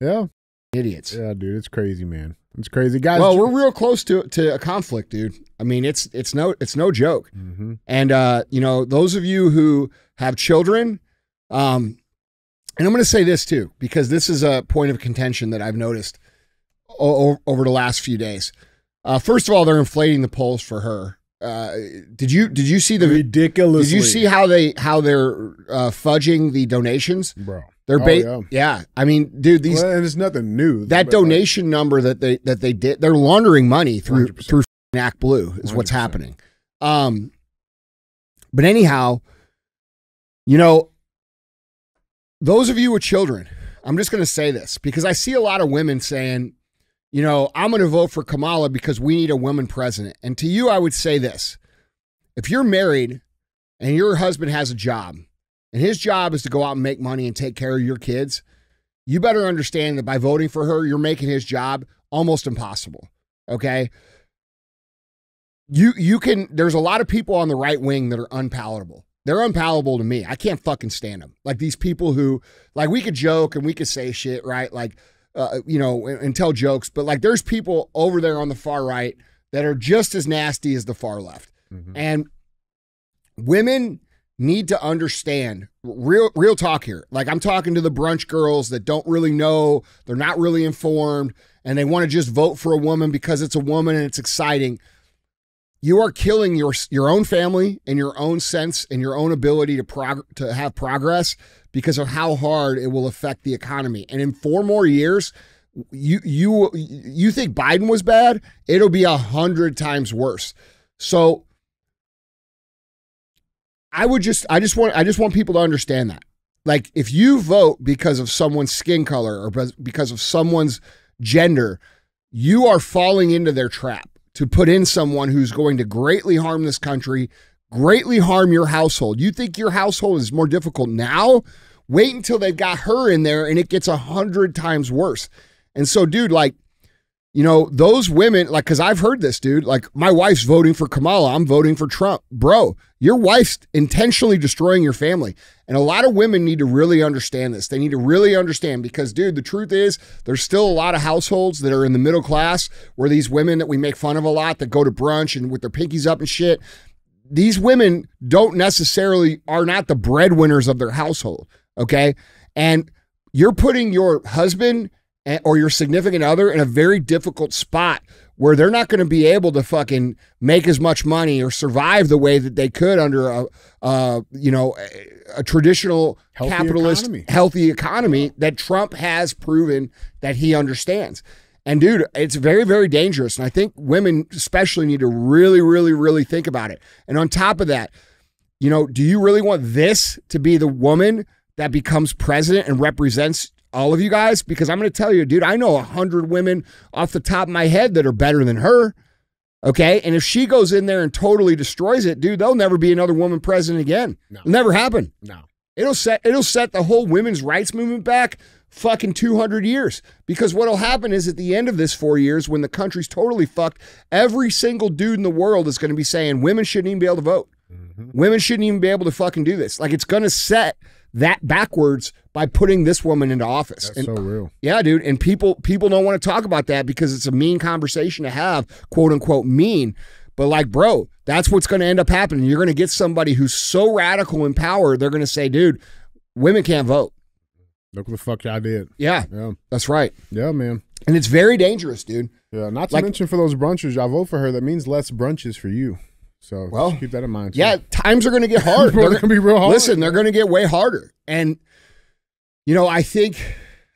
Yeah. Idiots. Yeah, dude, it's crazy, man. It's crazy, guys. Well, we're real close to to a conflict, dude. I mean, it's it's no it's no joke. Mm-hmm. And uh, you know, those of you who have children, um, and I'm going to say this too, because this is a point of contention that I've noticed o over the last few days. Uh, first of all, they're inflating the polls for her. Uh, did you did you see the ridiculous? Did you see how they how they're uh, fudging the donations, bro? They're oh, yeah. yeah, I mean, dude, these well, and it's nothing new. That donation like, number that they that they did, they're laundering money through one hundred percent. Through Act Blue is one hundred percent. What's happening. Um, but anyhow, you know, those of you with children, I'm just going to say this because I see a lot of women saying, you know, I'm going to vote for Kamala because we need a woman president. And to you, I would say this: if you're married and your husband has a job. And his job is to go out and make money and take care of your kids. You better understand that by voting for her, you're making his job almost impossible. Okay. You, you can, there's a lot of people on the right wing that are unpalatable. They're unpalatable to me. I can't fucking stand them. Like these people who like, we could joke and we could say shit, right? Like, uh, you know, and, and tell jokes, but like there's people over there on the far right that are just as nasty as the far left. Mm-hmm. And women need to understand real real talk here. Like I'm talking to the brunch girls that don't really know, they're not really informed, and they want to just vote for a woman because it's a woman and it's exciting. You are killing your your own family and your own sense and your own ability to prog to have progress because of how hard it will affect the economy. And in four more years, you you you think Biden was bad? It'll be a hundred times worse. So I would just, I just want, I just want people to understand that. Like if you vote because of someone's skin color or because of someone's gender, you are falling into their trap to put in someone who's going to greatly harm this country, greatly harm your household. You think your household is more difficult now? Wait until they've got her in there and it gets a hundred times worse. And so, dude, like, you know, those women, like, because I've heard this, dude, like, my wife's voting for Kamala, I'm voting for Trump. Bro, your wife's intentionally destroying your family. And a lot of women need to really understand this. They need to really understand because, dude, the truth is there's still a lot of households that are in the middle class where these women that we make fun of a lot that go to brunch and with their pinkies up and shit, these women don't necessarily are not the breadwinners of their household, okay? And you're putting your husband or your significant other in a very difficult spot where they're not going to be able to fucking make as much money or survive the way that they could under a, uh, you know, a, a traditional healthy capitalist economy. healthy economy that Trump has proven that he understands. And dude, it's very, very dangerous. And I think women especially need to really, really, really think about it. And on top of that, you know, do you really want this to be the woman that becomes president and represents all of you guys? Because I'm going to tell you, dude, I know a hundred women off the top of my head that are better than her. Okay. And if she goes in there and totally destroys it, dude, there'll never be another woman president again. No. It'll never happen. No. It'll set, it'll set the whole women's rights movement back fucking two hundred years. Because what'll happen is at the end of this four years, when the country's totally fucked, every single dude in the world is going to be saying women shouldn't even be able to vote. Mm-hmm. Women shouldn't even be able to fucking do this. Like, it's going to set that backwards by putting this woman into office. That's and, so real. Yeah, dude. And people people don't want to talk about that because it's a mean conversation to have, quote unquote mean. But like, bro, that's what's going to end up happening. You're going to get somebody who's so radical in power, they're going to say, dude, women can't vote. Look what the fuck I did. Yeah, yeah, that's right. Yeah, man. And it's very dangerous, dude. Yeah, not to like, mention for those brunches, I vote for her. That means less brunches for you. So well, just keep that in mind too. Yeah, times are going to get hard. They're going to be real hard. Listen, they're going to get way harder. And, you know, I think,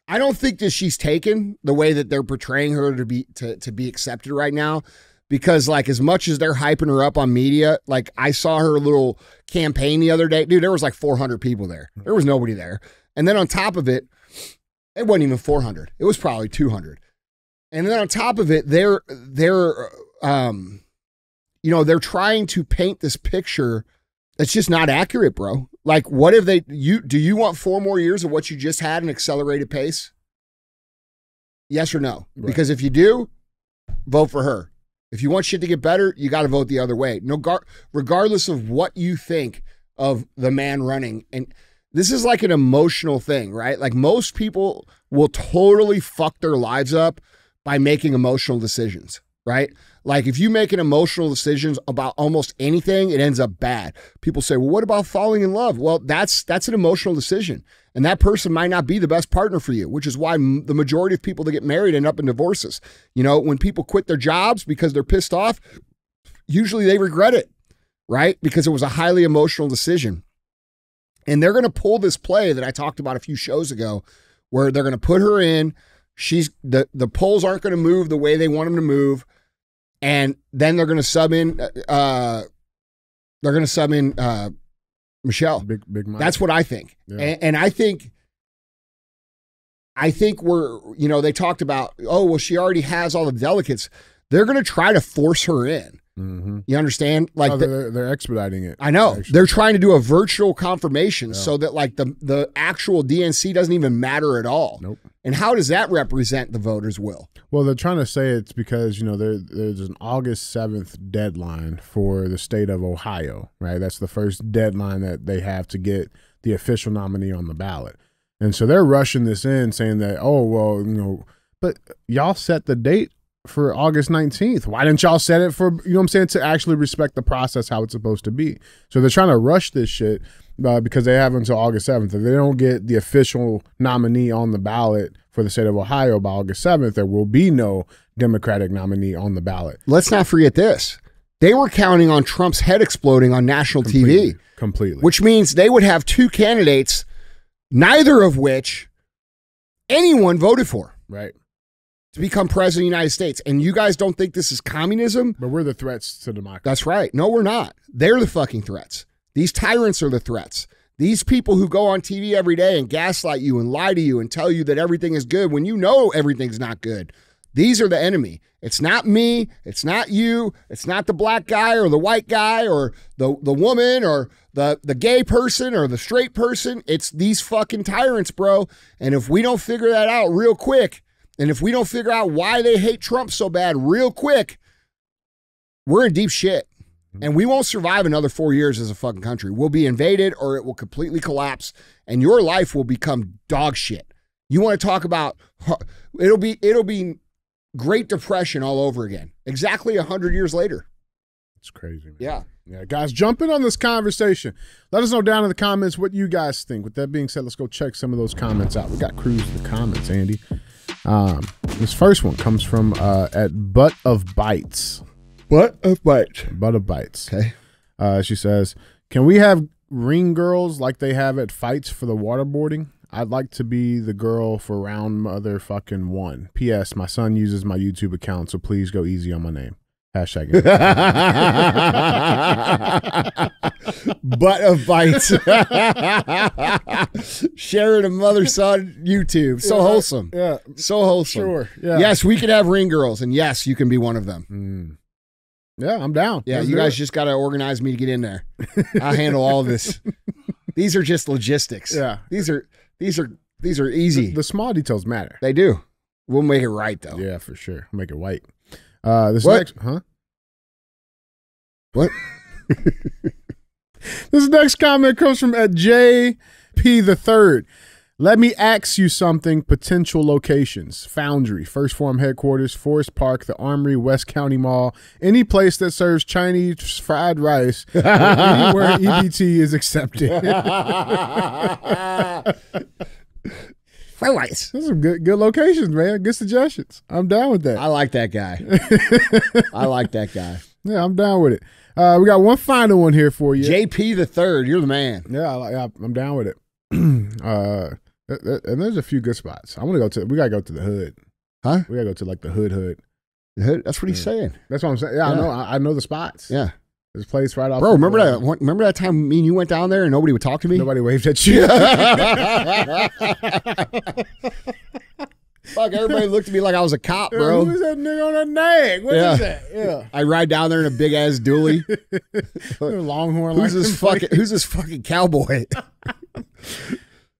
I don't think that she's taken the way that they're portraying her to be, to, to be accepted right now. Because, like, as much as they're hyping her up on media, like, I saw her little campaign the other day. Dude, there was like four hundred people there. There was nobody there. And then on top of it, it wasn't even four hundred. It was probably two hundred. And then on top of it, they're, they're, um... you know, they're trying to paint this picture that's just not accurate, bro. Like, what if they, you, do you want four more years of what you just had in accelerated pace? Yes or no? Right. Because if you do, vote for her. If you want shit to get better, you got to vote the other way. No, regardless of what you think of the man running. And this is like an emotional thing, right? Like, most people will totally fuck their lives up by making emotional decisions, right? Like, if you make an emotional decisions about almost anything, it ends up bad. People say, well, what about falling in love? Well, that's, that's an emotional decision. And that person might not be the best partner for you, which is why m the majority of people that get married end up in divorces. You know, when people quit their jobs because they're pissed off, usually they regret it, right? Because it was a highly emotional decision. And they're going to pull this play that I talked about a few shows ago, where they're going to put her in. She's the, the polls aren't going to move the way they want them to move. And then they're going to sub in, uh, they're going to sub in uh, Michelle. Big, big Mike. That's what I think. Yeah. And, and I think, I think we're, you know, they talked about, oh, well, she already has all the delegates. They're going to try to force her in. Mm-hmm. You understand? Like, oh, they're, they're expediting it. I know. Actually. They're trying to do a virtual confirmation, yeah, so that like the, the actual D N C doesn't even matter at all. Nope. And how does that represent the voters' will? Well, they're trying to say it's because, you know, there, there's an August seventh deadline for the state of Ohio, right? That's the first deadline that they have to get the official nominee on the ballot. And so they're rushing this in saying that, oh, well, you know, but y'all set the date for August nineteenth. Why didn't y'all set it for, you know what I'm saying, to actually respect the process, how it's supposed to be? So they're trying to rush this shit uh, because they have until August seventh. If they don't get the official nominee on the ballot for the state of Ohio by August seventh, there will be no Democratic nominee on the ballot. Let's not forget this. They were counting on Trump's head exploding on national completely, T V. Completely. Which means they would have two candidates, neither of which anyone voted for. Right. To become president of the United States. And you guys don't think this is communism? But we're the threats to democracy. That's right. No, we're not. They're the fucking threats. These tyrants are the threats. These people who go on T V every day and gaslight you and lie to you and tell you that everything is good when you know everything's not good. These are the enemy. It's not me. It's not you. It's not the black guy or the white guy or the, the woman or the, the gay person or the straight person. It's these fucking tyrants, bro. And if we don't figure that out real quick, and if we don't figure out why they hate Trump so bad real quick, we're in deep shit. And we won't survive another four years as a fucking country. We'll be invaded or it will completely collapse and your life will become dog shit. You want to talk about, it'll be, it'll be Great Depression all over again. Exactly one hundred years later. It's crazy, man. Yeah. Yeah, guys, jump in on this conversation. Let us know down in the comments what you guys think. With that being said, let's go check some of those comments out. We got Cruise in the comments, Andy. Um, this first one comes from uh, at Butt of Bites. Butt of Bites. Butt of Bites. Okay. Uh, she says, can we have ring girls like they have at fights for the waterboarding? I'd like to be the girl for round motherfucking one. P S. My son uses my YouTube account, so please go easy on my name. Hashtag. Butt of Bites. Sharing a mother-son YouTube. So yeah, wholesome. Yeah. So wholesome. Sure. Yeah. Yes, we could have ring girls, and yes, you can be one of them. Mm. Yeah, I'm down. Yeah, Let's you do guys it. Just got to organize me to get in there. I'll handle all this. These are just logistics. Yeah. These are... These are these are easy. The, the small details matter. They do. We'll make it right though. Yeah, for sure. Make it white. Uh, this what? next, huh? What? This next comment comes from at J P the Third. Let me ask you something. Potential locations: Foundry, First Form Headquarters, Forest Park, the Armory, West County Mall, any place that serves Chinese fried rice, anywhere E B T is accepted. Fried rice. Those are good, good locations, man. Good suggestions. I'm down with that. I like that guy. I like that guy. Yeah, I'm down with it. Uh, we got one final one here for you. J P the Third, you're the man. Yeah, I, I, I'm down with it. uh, And there's a few good spots. I want to go to. We gotta go to the hood, huh? We gotta go to like the hood, hood, the hood. That's what he's yeah. saying. That's what I'm saying. Yeah, yeah. I know. I, I know the spots. Yeah, there's a place right off. Bro, remember that? Remember that time me and you went down there and nobody would talk to me. Nobody waved at you. Fuck! Everybody looked at me like I was a cop, bro. Who's that nigga on that nag? What yeah. is that? Yeah, I ride down there in a big ass dually. Longhorn. Who's this fucking? Who's this fucking cowboy?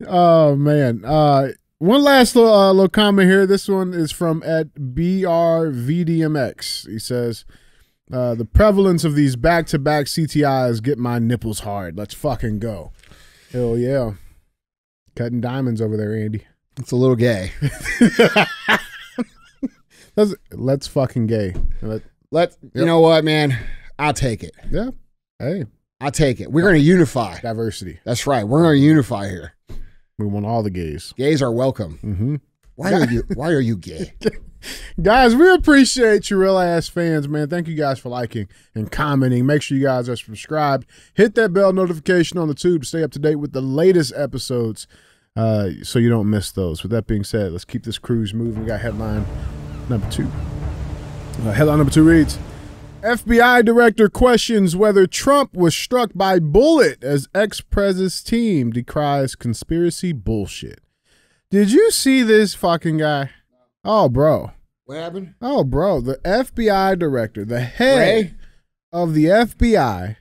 Oh man! Uh, one last little, uh, little comment here. This one is from at B R V D M X. He says, uh, "The prevalence of these back-to-back C T Is get my nipples hard. Let's fucking go!" Hell yeah! Cutting diamonds over there, Andy. It's a little gay. Let's, let's fucking gay. Let, let you yep. know what, man. I'll take it. Yeah. Hey, I'll take it. We're going to unify diversity. That's right. We're going to unify here. We want all the gays. Gays are welcome. Mm-hmm. Why are you? Why are you gay, guys? We appreciate you, real ass fans, man. Thank you guys for liking and commenting. Make sure you guys are subscribed. Hit that bell notification on the tube to stay up to date with the latest episodes, uh, so you don't miss those. With that being said, let's keep this cruise moving. We got headline number two. Uh, headline number two reads: F B I director questions whether Trump was struck by bullet as ex-prez's team decries conspiracy bullshit. Did you see this fucking guy? Oh, bro. What happened? Oh, bro. The F B I director, the head Ray? of the F B I,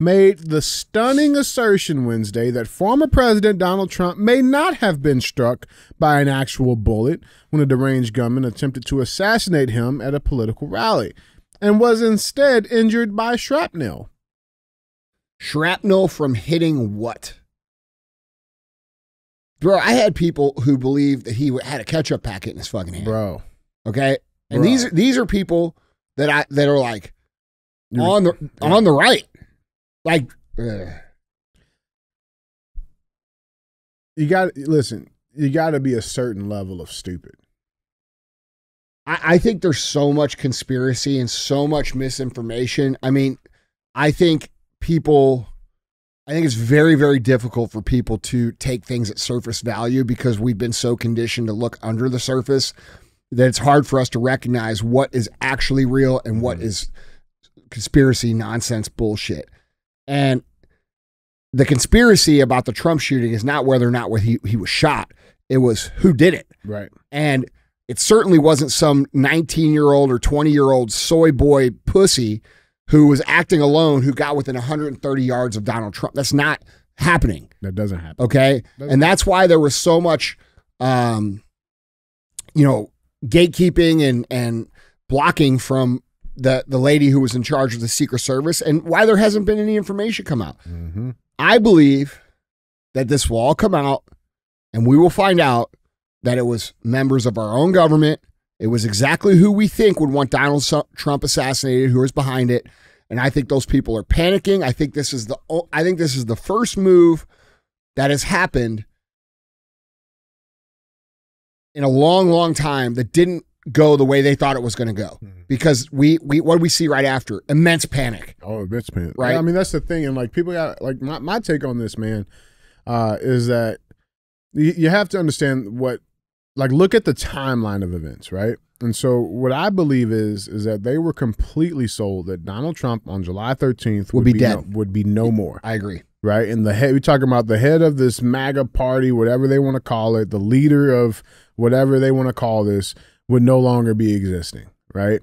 made the stunning assertion Wednesday that former President Donald Trump may not have been struck by an actual bullet when a deranged gunman attempted to assassinate him at a political rally, and was instead injured by shrapnel. Shrapnel from hitting what? Bro, I had people who believed that he had a ketchup packet in his fucking hand. Bro. Okay? And Bro. these are these are people that I that are like on the on the right. Like ugh. You got listen, you got to be a certain level of stupid. I think there's so much conspiracy and so much misinformation. I mean, I think people, I think it's very, very difficult for people to take things at surface value because we've been so conditioned to look under the surface that it's hard for us to recognize what is actually real and what is conspiracy nonsense bullshit. And the conspiracy about the Trump shooting is not whether or not he, he was shot. It was who did it. Right. And It certainly wasn't some nineteen-year-old or twenty-year-old soy boy pussy who was acting alone who got within one hundred thirty yards of Donald Trump. That's not happening. That doesn't happen. Okay? Doesn't and that's why there was so much, um, you know, gatekeeping and, and blocking from the, the lady who was in charge of the Secret Service, and why there hasn't been any information come out. Mm-hmm. I believe that this will all come out, and we will find out that it was members of our own government. It was exactly who we think would want Donald Trump assassinated, who is behind it. And I think those people are panicking. I think this is the I think this is the first move that has happened in a long, long time that didn't go the way they thought it was going to go. Mm-hmm. Because we we what do we see right after? Immense panic. Oh, immense panic. Right. Yeah, I mean, that's the thing. And like people got like my my take on this, man, uh, is that you, you have to understand what. Like, look at the timeline of events, right? And so what I believe is is that they were completely sold that Donald Trump on July thirteenth would, would be, be dead, no, would be no more. I agree, right? And the head, we're talking about the head of this MAGA party, whatever they want to call it, the leader of whatever they want to call this, would no longer be existing, right?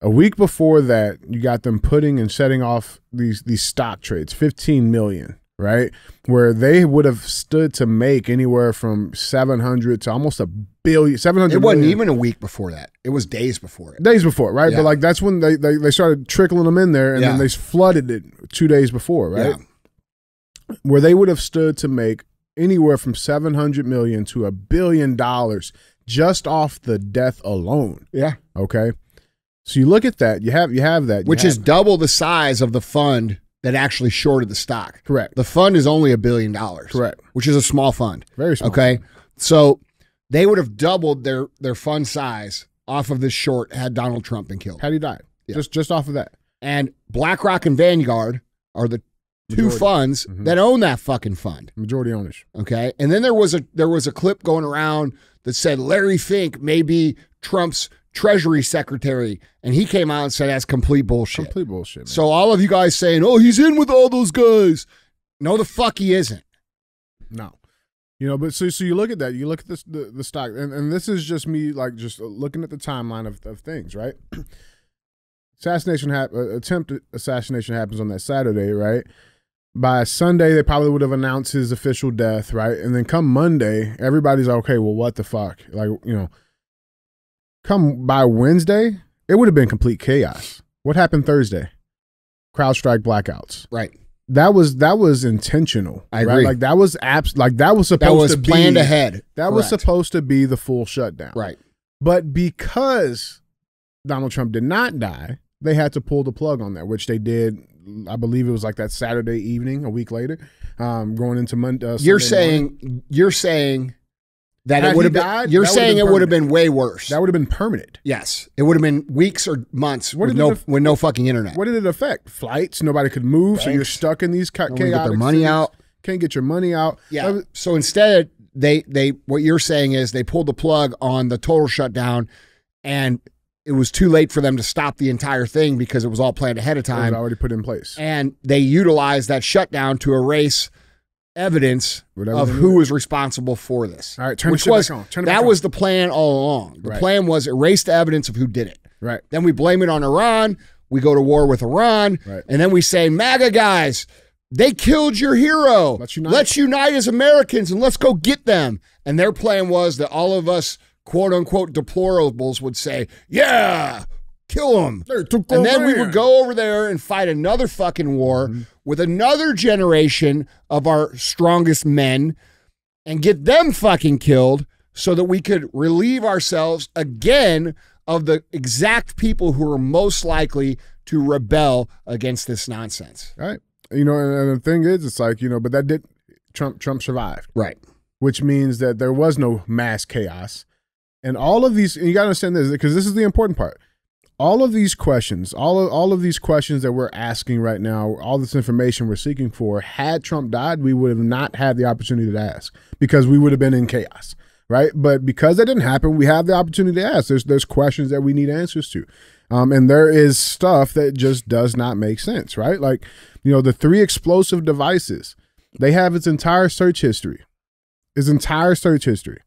A week before that, you got them putting and setting off these these stock trades, fifteen million. Right, where they would have stood to make anywhere from seven hundred to almost a billion. Seven hundred. It wasn't million. Even a week before that. It was days before it. Days before, right? Yeah. But like that's when they, they they started trickling them in there, and yeah. then they flooded it two days before, right? Yeah. Where they would have stood to make anywhere from seven hundred million to a billion dollars just off the death alone. Yeah. Okay. So you look at that. You have you have that, which is double the size of the fund that actually shorted the stock. Correct. The fund is only a billion dollars. Correct. Which is a small fund. Very small. Okay. So they would have doubled their their fund size off of this short had Donald Trump been killed. Had he died. Yeah. Just just off of that. And BlackRock and Vanguard are the Majority. two funds mm-hmm. that own that fucking fund. Majority owners. Okay. And then there was a there was a clip going around that said Larry Fink may be Trump's Treasury Secretary, and he came out and said that's complete bullshit. Complete bullshit. Man. So all of you guys saying, "Oh, he's in with all those guys," no, the fuck he isn't. No, you know. But so, so you look at that. You look at this the, the stock, and, and this is just me, like just looking at the timeline of, of things, right? Assassination hap- attempt assassination happens on that Saturday, right? By Sunday, they probably would have announced his official death, right? And then come Monday, everybody's like, "Okay, well, what the fuck?" Like, you know. Come by Wednesday, it would have been complete chaos. What happened Thursday? Crowdstrike blackouts. Right. That was that was intentional. I right? agree. Like that was abs like that was supposed that was to be planned ahead. That Correct. was supposed to be the full shutdown. Right. But because Donald Trump did not die, they had to pull the plug on that, which they did. I believe it was like that Saturday evening, a week later, um, going into Monday. Uh, you're saying morning. you're saying. That Had it would have been. Died, you're saying been it would have been way worse. That would have been permanent. Yes, it would have been weeks or months what with no with no fucking internet. What did it affect? Flights. Nobody could move, Thanks. so you're stuck in these chaotic. Get their money cities. out. Can't get your money out. Yeah. Was, so instead, they they what you're saying is they pulled the plug on the total shutdown, and it was too late for them to stop the entire thing because it was all planned ahead of time. It was already put in place, and they utilized that shutdown to erase evidence Whatever of who was responsible for this. All right, turn which was, back on. Turn That on. was the plan all along. The right. plan was erase the evidence of who did it. Right. Then we blame it on Iran. We go to war with Iran. Right. And then we say, MAGA guys, they killed your hero. Let's unite. Let's unite as Americans and let's go get them. And their plan was that all of us, quote unquote, deplorables would say, yeah, kill them. And then we would go over there and fight another fucking war mm-hmm. with another generation of our strongest men and get them fucking killed so that we could relieve ourselves again of the exact people who are most likely to rebel against this nonsense. Right. You know, and, and the thing is, it's like, you know, but that did, Trump, Trump survived. Right. Which means that there was no mass chaos. And all of these, and you got to understand this, because this is the important part. All of these questions, all of, all of these questions that we're asking right now, all this information we're seeking for, had Trump died, we would have not had the opportunity to ask because we would have been in chaos, right? But because that didn't happen, we have the opportunity to ask. There's, there's questions that we need answers to. Um, and there is stuff that just does not make sense, right? Like, you know, the three explosive devices, they have its entire search history, its entire search history.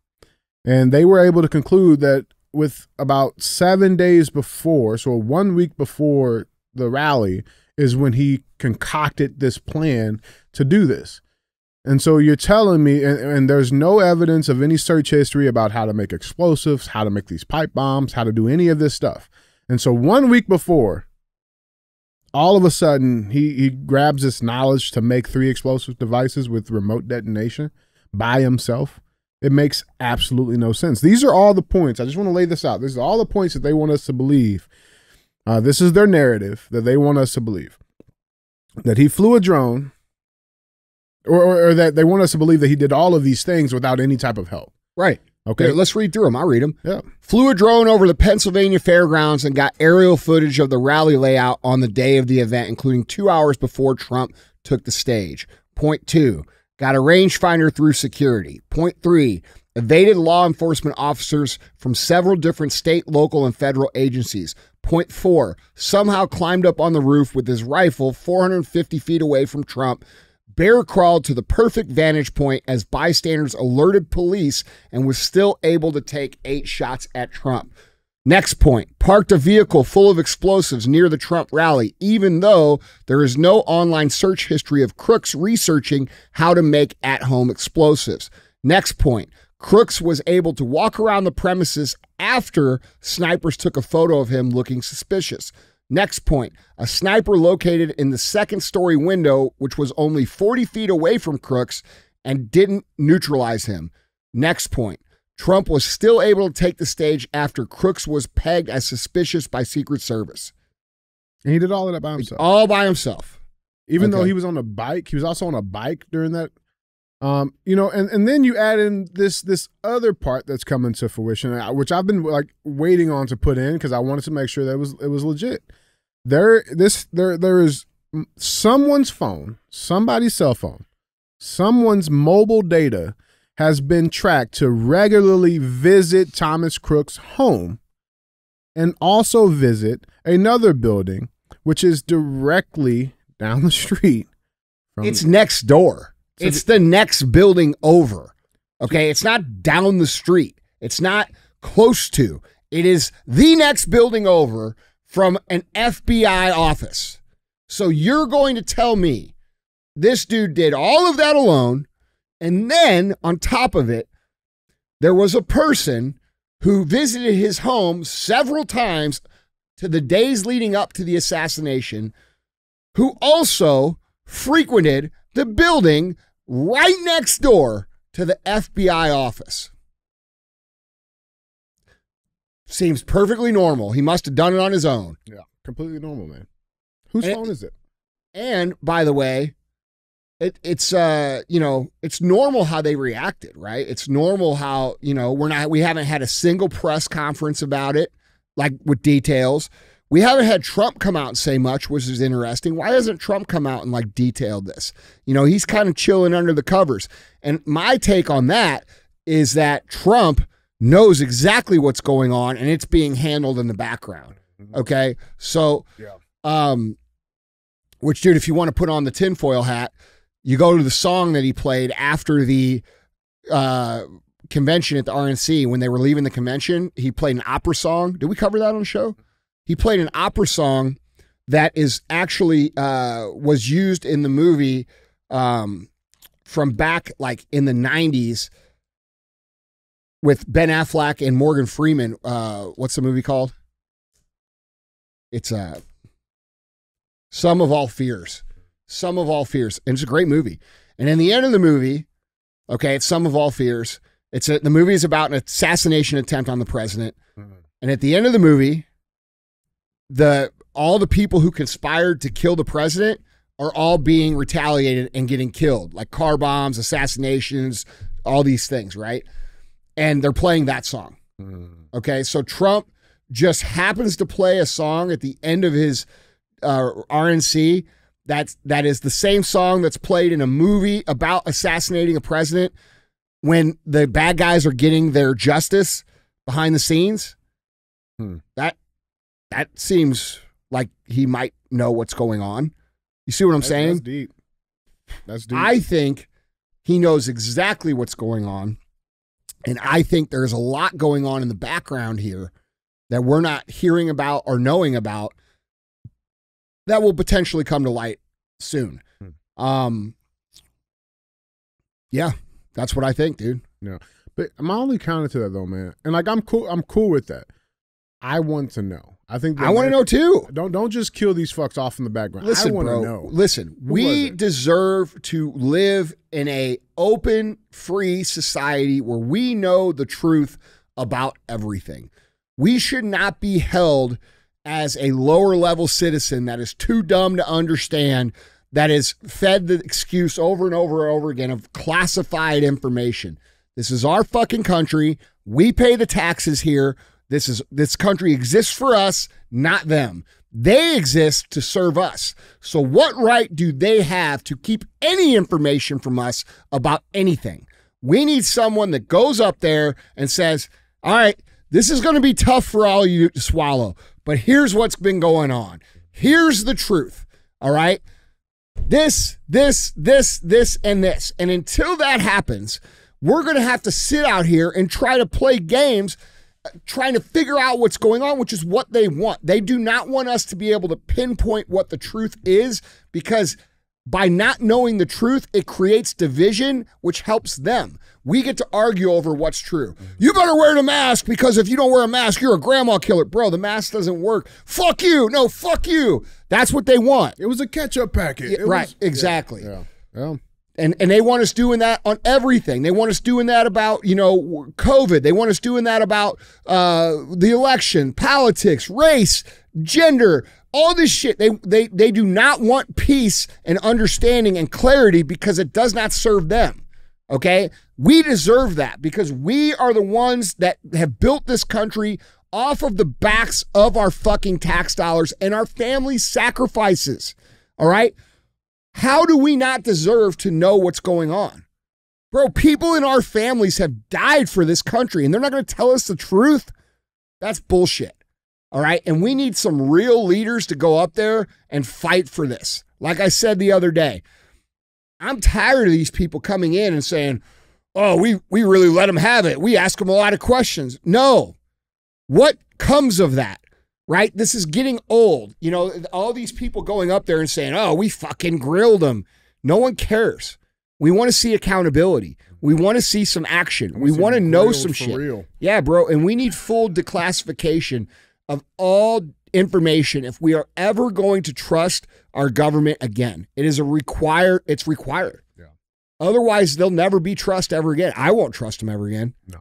And they were able to conclude that with about seven days before, so one week before the rally, is when he concocted this plan to do this. And so you're telling me, and, and there's no evidence of any search history about how to make explosives, how to make these pipe bombs, how to do any of this stuff. And so one week before, all of a sudden, he, he grabs this knowledge to make three explosive devices with remote detonation by himself. It makes absolutely no sense. These are all the points. I just want to lay this out. This is all the points that they want us to believe. Uh, this is their narrative that they want us to believe. That he flew a drone, or, or, or that they want us to believe that he did all of these things without any type of help. Right. Okay. Here, let's read through them. I'll read them. Yeah. Flew a drone over the Pennsylvania fairgrounds and got aerial footage of the rally layout on the day of the event, including two hours before Trump took the stage. Point two. Got a rangefinder through security. Point three, evaded law enforcement officers from several different state, local, and federal agencies. Point four, somehow climbed up on the roof with his rifle four hundred fifty feet away from Trump, bear crawled to the perfect vantage point as bystanders alerted police, and was still able to take eight shots at Trump. Next point, parked a vehicle full of explosives near the Trump rally, even though there is no online search history of Crooks researching how to make at-home explosives. Next point, Crooks was able to walk around the premises after snipers took a photo of him looking suspicious. Next point, a sniper located in the second story window, which was only forty feet away from Crooks, and didn't neutralize him. Next point. Trump was still able to take the stage after Crooks was pegged as suspicious by Secret Service. And he did all of that by himself. All by himself. Even okay. though he was on a bike, he was also on a bike during that. Um, you know, and, and then you add in this this other part that's coming to fruition, which I've been like waiting on to put in because I wanted to make sure that it was it was legit. There, this there there is someone's phone, somebody's cell phone, someone's mobile data has been tracked to regularly visit Thomas Crooks' home and also visit another building, which is directly down the street. From it's next door. So it's the, the next building over. Okay, it's not down the street. It's not close to. It is the next building over from an F B I office. So you're going to tell me this dude did all of that alone, and then, on top of it, there was a person who visited his home several times to the days leading up to the assassination, who also frequented the building right next door to the F B I office. Seems perfectly normal. He must have done it on his own. Yeah, completely normal, man. Whose and, phone is it? And, by the way, It, it's, uh, you know, it's normal how they reacted, right? It's normal how, you know, we're not, we haven't had a single press conference about it, like with details. We haven't had Trump come out and say much, which is interesting. Why hasn't Trump come out and like detailed this? You know, he's kind of chilling under the covers. And my take on that is that Trump knows exactly what's going on and it's being handled in the background. Okay. So, yeah. um, which dude, if you want to put on the tinfoil hat, you go to the song that he played after the uh, convention at the R N C. When they were leaving the convention, he played an opera song. Did we cover that on the show? He played an opera song that is actually uh, was used in the movie um, from back like in the nineties with Ben Affleck and Morgan Freeman. Uh, what's the movie called? It's uh, Sum of All Fears. Sum of All Fears, and it's a great movie. And in the end of the movie, okay, it's Sum of All Fears. It's a, the movie is about an assassination attempt on the president. Mm-hmm. And at the end of the movie, the all the people who conspired to kill the president are all being retaliated and getting killed, like car bombs, assassinations, all these things, right? And they're playing that song. Mm-hmm. Okay, so Trump just happens to play a song at the end of his uh, R N C. That's, that is the same song that's played in a movie about assassinating a president when the bad guys are getting their justice behind the scenes. Hmm. That that seems like he might know what's going on. You see what I'm that's, saying? That's deep. That's deep. I think he knows exactly what's going on. And I think there's a lot going on in the background here that we're not hearing about or knowing about that will potentially come to light soon. Hmm. Um, yeah, that's what I think, dude. Yeah. But my only counter to that though, man, and like I'm cool, I'm cool with that. I want to know. I think I want to know too. Don't don't just kill these fucks off in the background. Listen, I want to know. Listen, we deserve to live in a open, free society where we know the truth about everything. We should not be held as a lower level citizen that is too dumb to understand, that is fed the excuse over and over and over again of classified information. This is our fucking country. We pay the taxes here. This is this country exists for us, not them. They exist to serve us. So what right do they have to keep any information from us about anything? We need someone that goes up there and says, all right, this is going to be tough for all you to swallow, but here's what's been going on. Here's the truth. All right. This, this, this, this, and this. And until that happens, we're going to have to sit out here and try to play games, trying to figure out what's going on, which is what they want. They do not want us to be able to pinpoint what the truth is, because by not knowing the truth, it creates division, which helps them. We get to argue over what's true. You better wear the mask, because if you don't wear a mask, you're a grandma killer. Bro, the mask doesn't work. Fuck you. No, fuck you. That's what they want. It was a ketchup packet. It right, was, exactly. Yeah, yeah. Yeah. And, and they want us doing that on everything. They want us doing that about, you know, COVID. They want us doing that about uh, the election, politics, race, gender, all this shit. They, they, they do not want peace and understanding and clarity, because it does not serve them, okay? We deserve that, because we are the ones that have built this country off of the backs of our fucking tax dollars and our family's sacrifices, all right? How do we not deserve to know what's going on? Bro, people in our families have died for this country, and they're not going to tell us the truth? That's bullshit, all right? And we need some real leaders to go up there and fight for this. Like I said the other day, I'm tired of these people coming in and saying, oh, we, we really let them have it. We ask them a lot of questions. No. What comes of that? Right? This is getting old. You know, all these people going up there and saying, oh, we fucking grilled them. No one cares. We want to see accountability. We want to see some action. We want to know some shit. Real. Yeah, bro. And we need full declassification of all information if we are ever going to trust our government again. It is a require. It's required. Yeah. Otherwise, they'll never be trust ever again. I won't trust them ever again. No.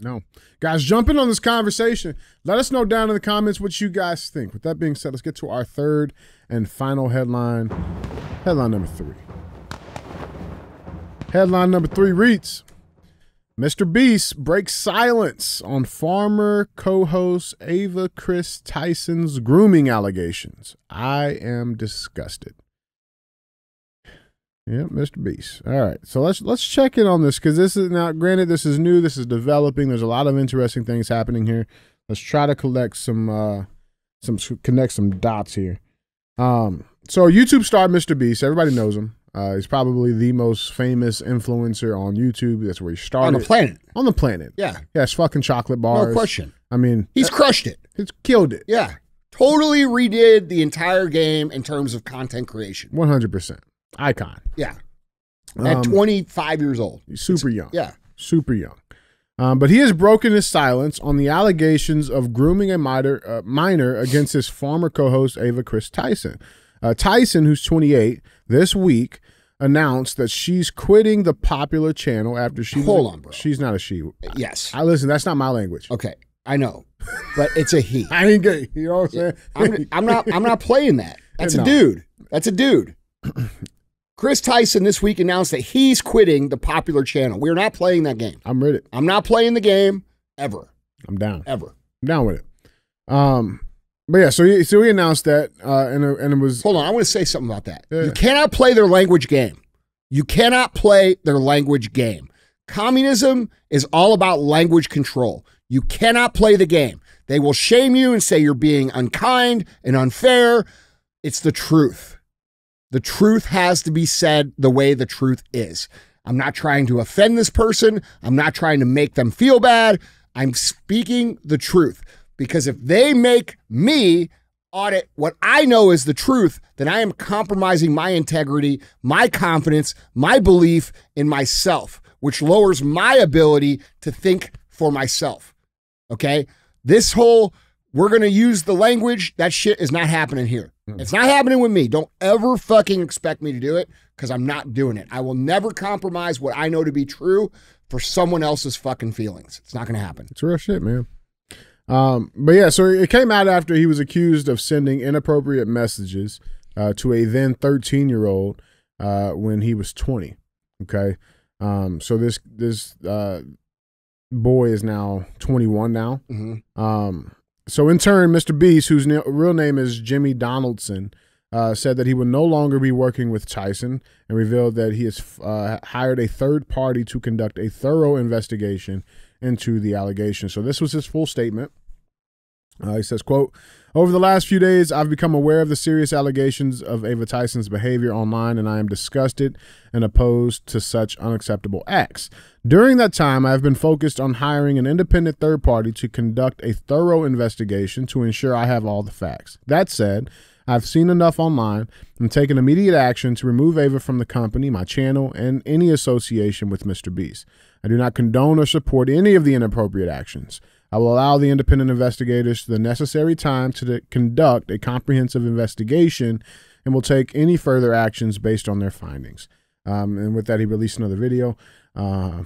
No. Guys, jump in on this conversation. Let us know down in the comments what you guys think. With that being said, let's get to our third and final headline. Headline number three. Headline number three reads, Mister Beast breaks silence on former co-host Ava Kris Tyson's grooming allegations. I am disgusted. Yeah, Mister Beast. All right, so let's let's check in on this, because this is now. Granted, this is new. This is developing. There's a lot of interesting things happening here. Let's try to collect some, uh, some connect some dots here. Um, so YouTube star Mister Beast. Everybody knows him. Uh, he's probably the most famous influencer on YouTube. That's where he started. On the planet. On the planet. Yeah. Yeah. It's fucking chocolate bars. No question. I mean, he's crushed it. He's killed it. Yeah. Totally redid the entire game in terms of content creation. One hundred percent. Icon. Yeah. At um, twenty-five years old. Super it's, young. Yeah. Super young. Um, but he has broken his silence on the allegations of grooming a minor, uh, minor against his former co-host, Ava Kris Tyson. Uh, Tyson, who's twenty-eight, this week announced that she's quitting the popular channel after she... Hold was, on, bro. She's not a she. Yes. I, I listen, that's not my language. Okay. I know. But it's a he. I didn't get... You know what I'm saying? I'm, I'm, not, I'm not playing that. That's no. a dude. That's a dude. Kris Tyson this week announced that he's quitting the popular channel. We're not playing that game. I'm with it. I'm not playing the game ever. I'm down. Ever. I'm down with it. Um, but yeah, so he, so he announced that, uh, and, and it was... Hold on, I want to say something about that. Yeah. You cannot play their language game. You cannot play their language game. Communism is all about language control. You cannot play the game. They will shame you and say you're being unkind and unfair. It's the truth. The truth has to be said the way the truth is. I'm not trying to offend this person. I'm not trying to make them feel bad. I'm speaking the truth, because if they make me audit what I know is the truth, then I am compromising my integrity, my confidence, my belief in myself, which lowers my ability to think for myself. Okay? This whole, we're going to use the language, that shit is not happening here. It's not happening with me. Don't ever fucking expect me to do it, because I'm not doing it. I will never compromise what I know to be true for someone else's fucking feelings. It's not going to happen. It's real shit, man. Um, but yeah, so it came out after he was accused of sending inappropriate messages uh, to a then thirteen-year-old uh, when he was twenty. Okay, um, so this this uh, boy is now twenty-one now. Mm-hmm. um, so in turn, Mister Beast, whose real name is Jimmy Donaldson, uh, said that he would no longer be working with Tyson and revealed that he has uh, hired a third party to conduct a thorough investigation into the allegation. So this was his full statement. Uh, he says, quote, "Over the last few days, I've become aware of the serious allegations of Ava Tyson's behavior online, and I am disgusted and opposed to such unacceptable acts. During that time, I have been focused on hiring an independent third party to conduct a thorough investigation to ensure I have all the facts. That said, I've seen enough online and taken immediate action to remove Ava from the company, my channel, and any association with Mister Beast. I do not condone or support any of the inappropriate actions. I will allow the independent investigators the necessary time to conduct a comprehensive investigation and will take any further actions based on their findings." Um, and with that, he released another video. Uh,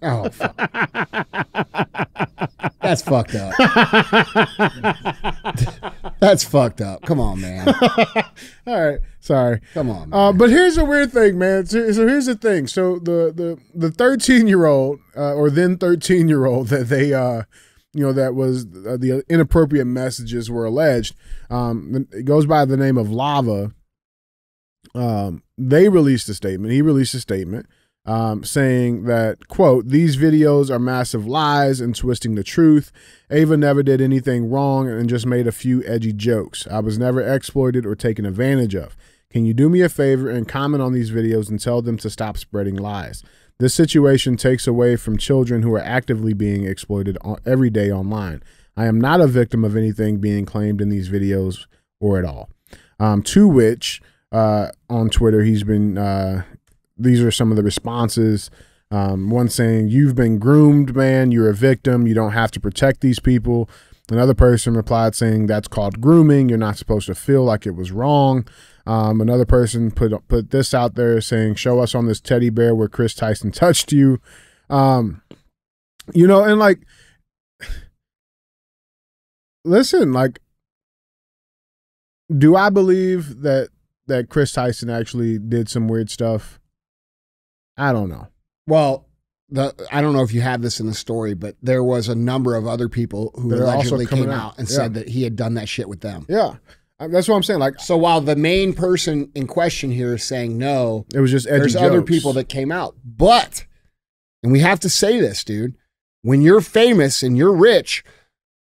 oh, fuck. That's fucked up. That's fucked up. Come on, man. All right. Sorry. Come on, man. Uh, but here's a weird thing, man. So, so here's the thing. So the the the thirteen-year-old uh, or then thirteen-year-old that they, uh, you know, that was uh, the inappropriate messages were alleged. Um, it goes by the name of Lava. Um, they released a statement. He released a statement. Um, saying that, quote, "These videos are massive lies and twisting the truth. Ava never did anything wrong and just made a few edgy jokes. I was never exploited or taken advantage of. Can you do me a favor and comment on these videos and tell them to stop spreading lies? This situation takes away from children who are actively being exploited every day online. I am not a victim of anything being claimed in these videos or at all." Um, to which, uh, on Twitter, he's been... Uh, these are some of the responses. Um, one saying, "You've been groomed, man. You're a victim. You don't have to protect these people." Another person replied saying, "That's called grooming. You're not supposed to feel like it was wrong." Um, another person put put this out there saying, "Show us on this teddy bear where Chris Tyson touched you." Um, you know, and like, listen, like, do I believe that that Chris Tyson actually did some weird stuff? I don't know. Well, the, I don't know if you have this in the story, but there was a number of other people who They're allegedly came out, out and yeah. said that he had done that shit with them. Yeah. I, that's what I'm saying. Like, so while the main person in question here is saying no, it was just edgy there's jokes. Other people that came out. But, and we have to say this, dude, when you're famous and you're rich,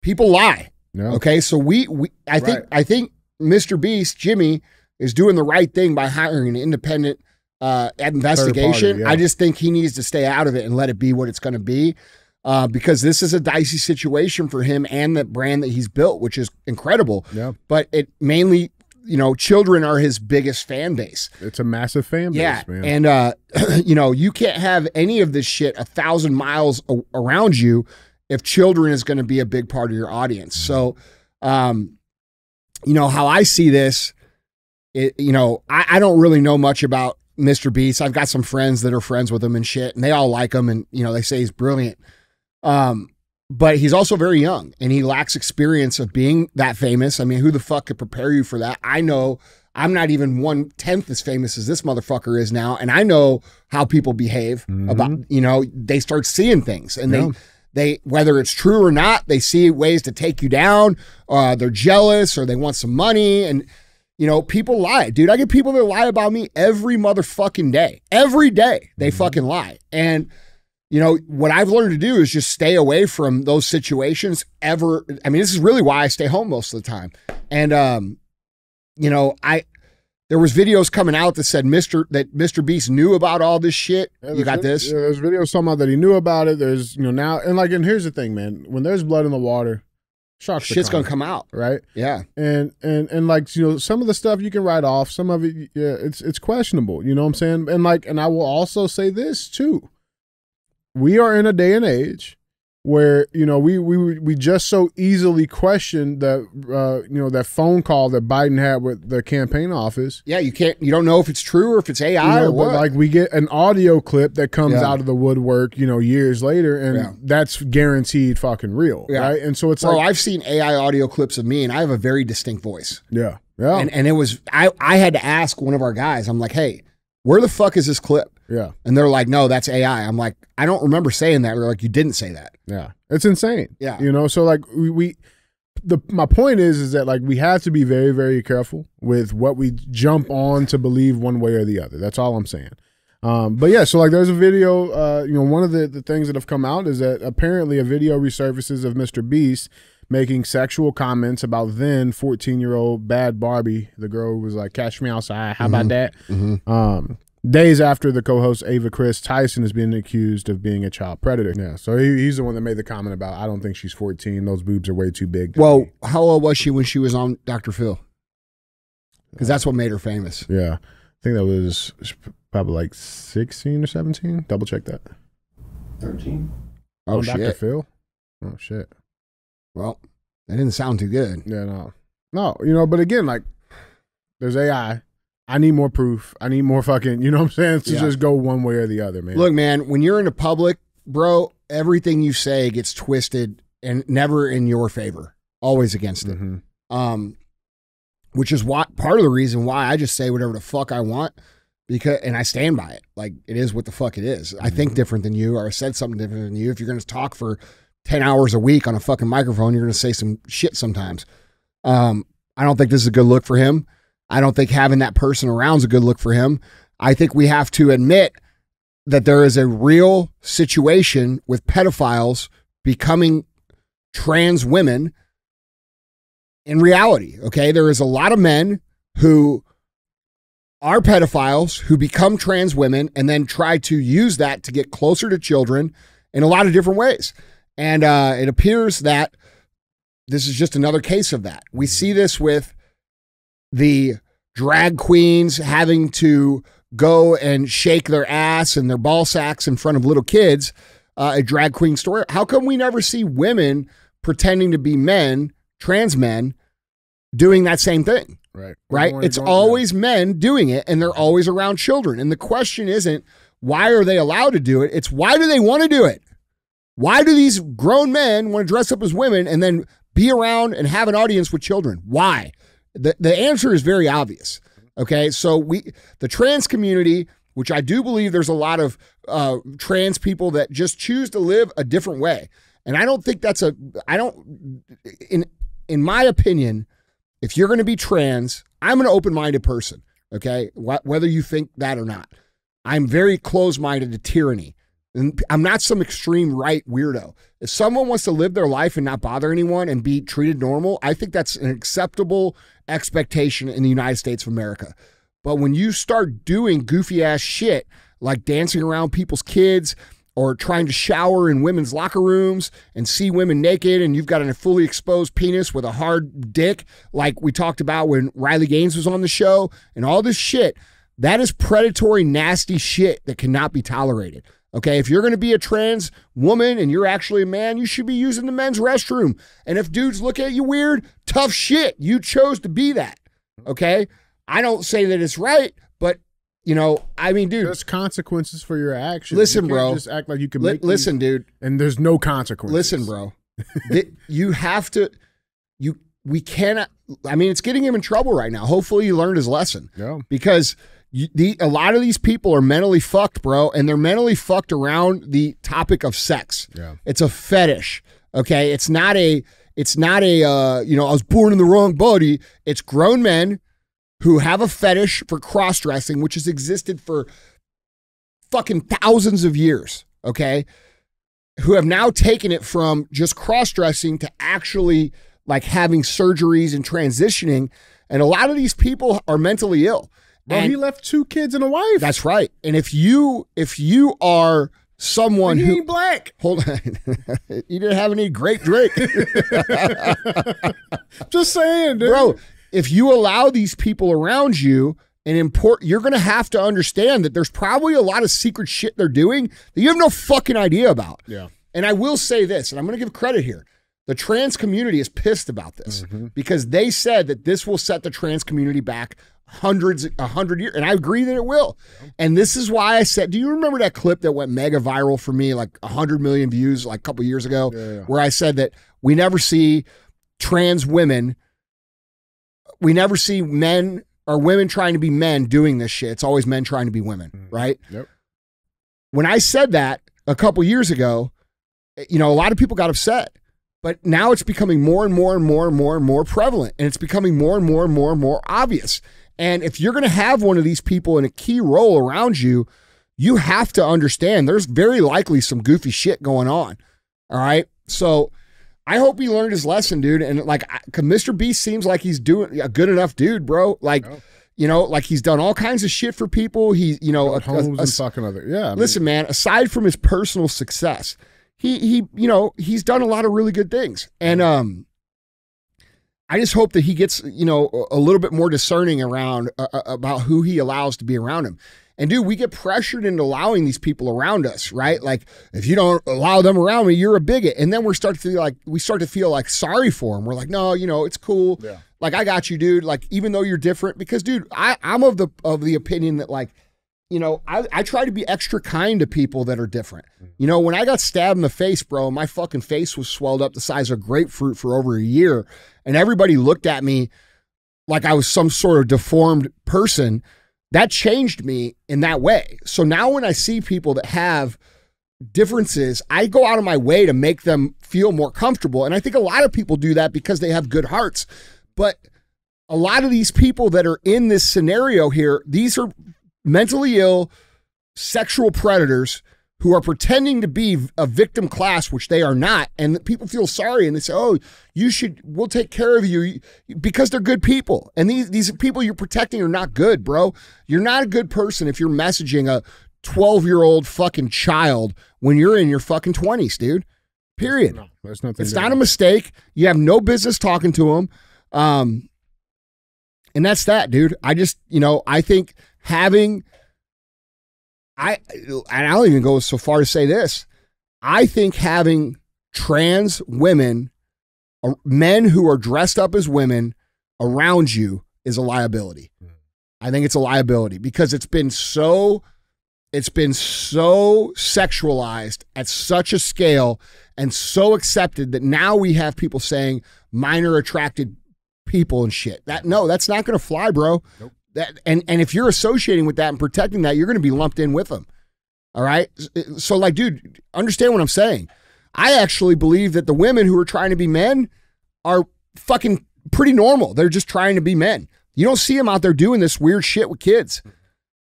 people lie. Yeah. Okay. So we, we I right. think, I think Mister Beast, Jimmy, is doing the right thing by hiring an independent Uh, investigation. Party, yeah. I just think he needs to stay out of it and let it be what it's going to be, uh, because this is a dicey situation for him and the brand that he's built, which is incredible. Yeah. But it mainly, you know, children are his biggest fan base. It's a massive fan base, yeah. man. And, uh, you know, you can't have any of this shit a thousand miles around you if children is going to be a big part of your audience. So, um, you know, how I see this, it, you know, I, I don't really know much about Mister Beast. I've got some friends that are friends with him and shit, and they all like him, and you know they say he's brilliant. Um, but he's also very young, and he lacks experience of being that famous. I mean, who the fuck could prepare you for that? I know I'm not even one tenth as famous as this motherfucker is now, and I know how people behave. Mm-hmm. About you know they start seeing things, and yeah. they they whether it's true or not, they see ways to take you down. Uh, they're jealous, or they want some money, and. You know, people lie. Dude, I get people that lie about me every motherfucking day. Every day, they mm-hmm. fucking lie. And, you know, what I've learned to do is just stay away from those situations ever. I mean, this is really why I stay home most of the time. And, um, you know, I There was videos coming out that said Mister that Mister Beast knew about all this shit. Yeah, you got this? Yeah, there's videos talking about that he knew about it. There's, you know, now, and like, and here's the thing, man. When there's blood in the water, shots shit's gonna come out, right? Yeah. And and and like, you know, some of the stuff you can write off. Some of it, yeah, it's it's questionable. You know what I'm saying? And like, and I will also say this too. We are in a day and age where, you know, we we we just so easily questioned that, uh, you know, that phone call that Biden had with the campaign office. Yeah, you can't, you don't know if it's true or if it's A I, you know, or what. Like, we get an audio clip that comes yeah. out of the woodwork, you know, years later, and yeah. that's guaranteed fucking real, yeah. right? And so it's well, like, I've seen A I audio clips of me, and I have a very distinct voice. Yeah, yeah. And and it was, I I had to ask one of our guys. I'm like, hey, where the fuck is this clip? Yeah. And they're like, no, that's A I. I'm like, I don't remember saying that. They're like, you didn't say that. Yeah. It's insane. Yeah. You know, so like we, we the my point is, is that like we have to be very, very careful with what we jump on to believe one way or the other. That's all I'm saying. Um, but yeah, so like there's a video, uh, you know, one of the, the things that have come out is that apparently a video resurfaces of Mister Beast making sexual comments about then fourteen-year-old Bad Barbie, the girl who was like, catch me outside, how mm-hmm. about that? Mm-hmm. Um, days after the co-host Ava Kris Tyson is being accused of being a child predator. Yeah, so he, he's the one that made the comment about, I don't think she's fourteen, those boobs are way too big. Well, me. How old was she when she was on Doctor Phil? Because that's what made her famous. Yeah, I think that was probably like sixteen or seventeen. Double check that. thirteen? Oh, on shit. Doctor Phil? Oh, shit. Well, that didn't sound too good. Yeah, no. No, you know, but again, like, there's A I. I need more proof. I need more fucking, you know what I'm saying? To yeah. just go one way or the other, man. Look, man, when you're in the public, bro, everything you say gets twisted and never in your favor, always against it. Mm-hmm. Um, which is why, part of the reason why I just say whatever the fuck I want, because, and I stand by it. Like, it is what the fuck it is. Mm-hmm. I think different than you, or I said something different than you. If you're going to talk for ten hours a week on a fucking microphone, you're going to say some shit sometimes. Um, I don't think this is a good look for him. I don't think having that person around is a good look for him. I think we have to admit that there is a real situation with pedophiles becoming trans women in reality, okay? There is a lot of men who are pedophiles who become trans women and then try to use that to get closer to children in a lot of different ways. And uh, it appears that this is just another case of that. We see this with the drag queens having to go and shake their ass and their ball sacks in front of little kids uh, at drag queen store. How come we never see women pretending to be men, trans men, doing that same thing? Right. Right. It's always men doing it, and they're always around children. And the question isn't why are they allowed to do it? It's why do they want to do it? Why do these grown men want to dress up as women and then be around and have an audience with children? Why? The the answer is very obvious. Okay, so we the trans community, which I do believe there's a lot of uh, trans people that just choose to live a different way, and I don't think that's a I don't in in my opinion, if you're going to be trans, I'm an open-minded person. Okay, Wh whether you think that or not, I'm very closed-minded to tyranny, and I'm not some extreme right weirdo. If someone wants to live their life and not bother anyone and be treated normal, I think that's an acceptable expectation in the United States of America. But when you start doing goofy ass shit like dancing around people's kids or trying to shower in women's locker rooms and see women naked, and you've got a fully exposed penis with a hard dick like we talked about when Riley Gaines was on the show and all this shit, that is predatory, nasty shit that cannot be tolerated. Okay, if you're going to be a trans woman and you're actually a man, you should be using the men's restroom. And if dudes look at you weird, tough shit. You chose to be that. Okay, I don't say that it's right, but you know, I mean, dude, there's consequences for your actions. Listen, you can't bro, just act like you can. Li make listen, these, dude, and there's no consequences. Listen, bro, you have to. You we cannot. I mean, it's getting him in trouble right now. Hopefully, he learned his lesson. Yeah, because. You, the, a lot of these people are mentally fucked, bro, and they're mentally fucked around the topic of sex. Yeah. It's a fetish, okay? It's not a, it's not a, uh, you know, I was born in the wrong body. It's grown men who have a fetish for cross-dressing, which has existed for fucking thousands of years, okay? Who have now taken it from just cross-dressing to actually, like, having surgeries and transitioning. And a lot of these people are mentally ill. Well, and he left two kids and a wife. That's right. And if you if you are someone he who ain't black, hold on, you didn't have any great drink. Just saying, dude. Bro. If you allow these people around you and import, you're going to have to understand that there's probably a lot of secret shit they're doing that you have no fucking idea about. Yeah. And I will say this, and I'm going to give credit here. The trans community is pissed about this mm-hmm. because they said that this will set the trans community back hundreds, a hundred years. And I agree that it will. And this is why I said, do you remember that clip that went mega viral for me, like a hundred million views, like a couple years ago, yeah, yeah. where I said that we never see trans women, we never see men or women trying to be men doing this shit. It's always men trying to be women, mm-hmm. right? Yep. When I said that a couple years ago, you know, a lot of people got upset. But now it's becoming more and more and more and more and more prevalent. And it's becoming more and more and more and more obvious. And if you're going to have one of these people in a key role around you, you have to understand there's very likely some goofy shit going on. All right. So I hope he learned his lesson, dude. And like Mister Beast seems like he's doing a good enough dude, bro. Like, oh. you know, like he's done all kinds of shit for people. He's, you know, a, homes a, a, and fucking other. Yeah. I listen, mean, man, aside from his personal success, He, he, you know, he's done a lot of really good things. And um, I just hope that he gets, you know, a little bit more discerning around uh, about who he allows to be around him. And dude, we get pressured into allowing these people around us, right? Like if you don't allow them around me, you're a bigot. And then we're start to feel like, we start to feel like sorry for him. We're like, no, you know, it's cool. Yeah. Like I got you, dude. Like, even though you're different, because dude, I, I'm of the, of the opinion that like, you know, I, I try to be extra kind to people that are different. You know, when I got stabbed in the face, bro, my fucking face was swelled up the size of grapefruit for over a year. And everybody looked at me like I was some sort of deformed person. That changed me in that way. So now when I see people that have differences, I go out of my way to make them feel more comfortable. And I think a lot of people do that because they have good hearts. But a lot of these people that are in this scenario here, these are mentally ill sexual predators who are pretending to be a victim class, which they are not. And people feel sorry and they say, oh, you should, we'll take care of you, because they're good people. And these, these people you're protecting are not good, bro. You're not a good person if you're messaging a twelve year old fucking child when you're in your fucking twenties, dude, period. No, there's nothing it's not a mistake. You have no business talking to them. Um, and that's that, dude. I just, you know, I think having, I, and I'll even go so far to say this, I think having trans women, men who are dressed up as women around you is a liability. I think it's a liability because it's been so, it's been so sexualized at such a scale and so accepted that now we have people saying minor attracted people and shit. That, no, that's not going to fly, bro. Nope. That, and, and if you're associating with that and protecting that, you're going to be lumped in with them. All right. So like, dude, understand what I'm saying. I actually believe that the women who are trying to be men are fucking pretty normal. They're just trying to be men. You don't see them out there doing this weird shit with kids,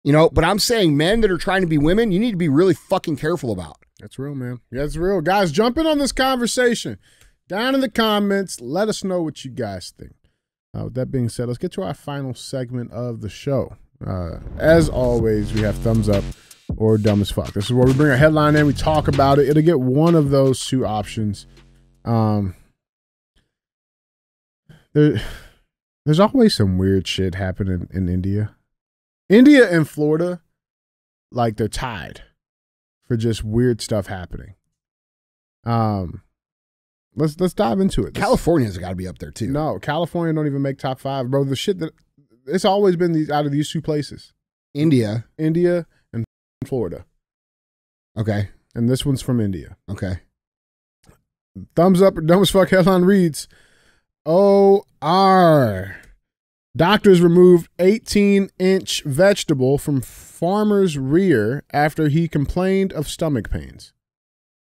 you know, but I'm saying men that are trying to be women, you need to be really fucking careful about. That's real, man. Yeah, that's real. Guys, jump in on this conversation down in the comments. Let us know what you guys think. Uh, with that being said, let's get to our final segment of the show. Uh, as always, we have thumbs up or dumb as fuck. This is where we bring a headline in, we talk about it. It'll get one of those two options. Um, there, there's always some weird shit happening in India. India and Florida, like they're tied for just weird stuff happening. Um... Let's let's dive into it. California's got to be up there too. No, California don't even make top five, bro. The shit that it's always been these out of these two places, India, India, and Florida. Okay, and this one's from India. Okay. Thumbs up or dumb as fuck headline reads: O R Doctors removed eighteen inch vegetable from farmer's rear after he complained of stomach pains.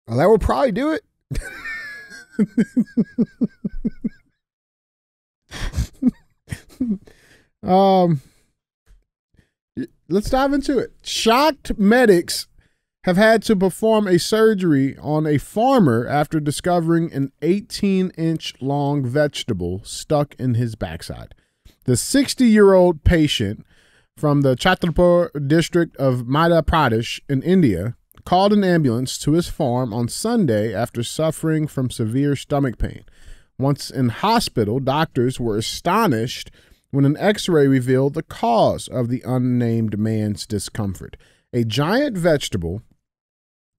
Well, that would probably do it. um, let's dive into it. Shocked medics have had to perform a surgery on a farmer after discovering an eighteen inch long vegetable stuck in his backside. The sixty-year-old patient from the Chhatrapur district of Madhya Pradesh in India called an ambulance to his farm on Sunday after suffering from severe stomach pain. Once in hospital, doctors were astonished when an x-ray revealed the cause of the unnamed man's discomfort. A giant vegetable,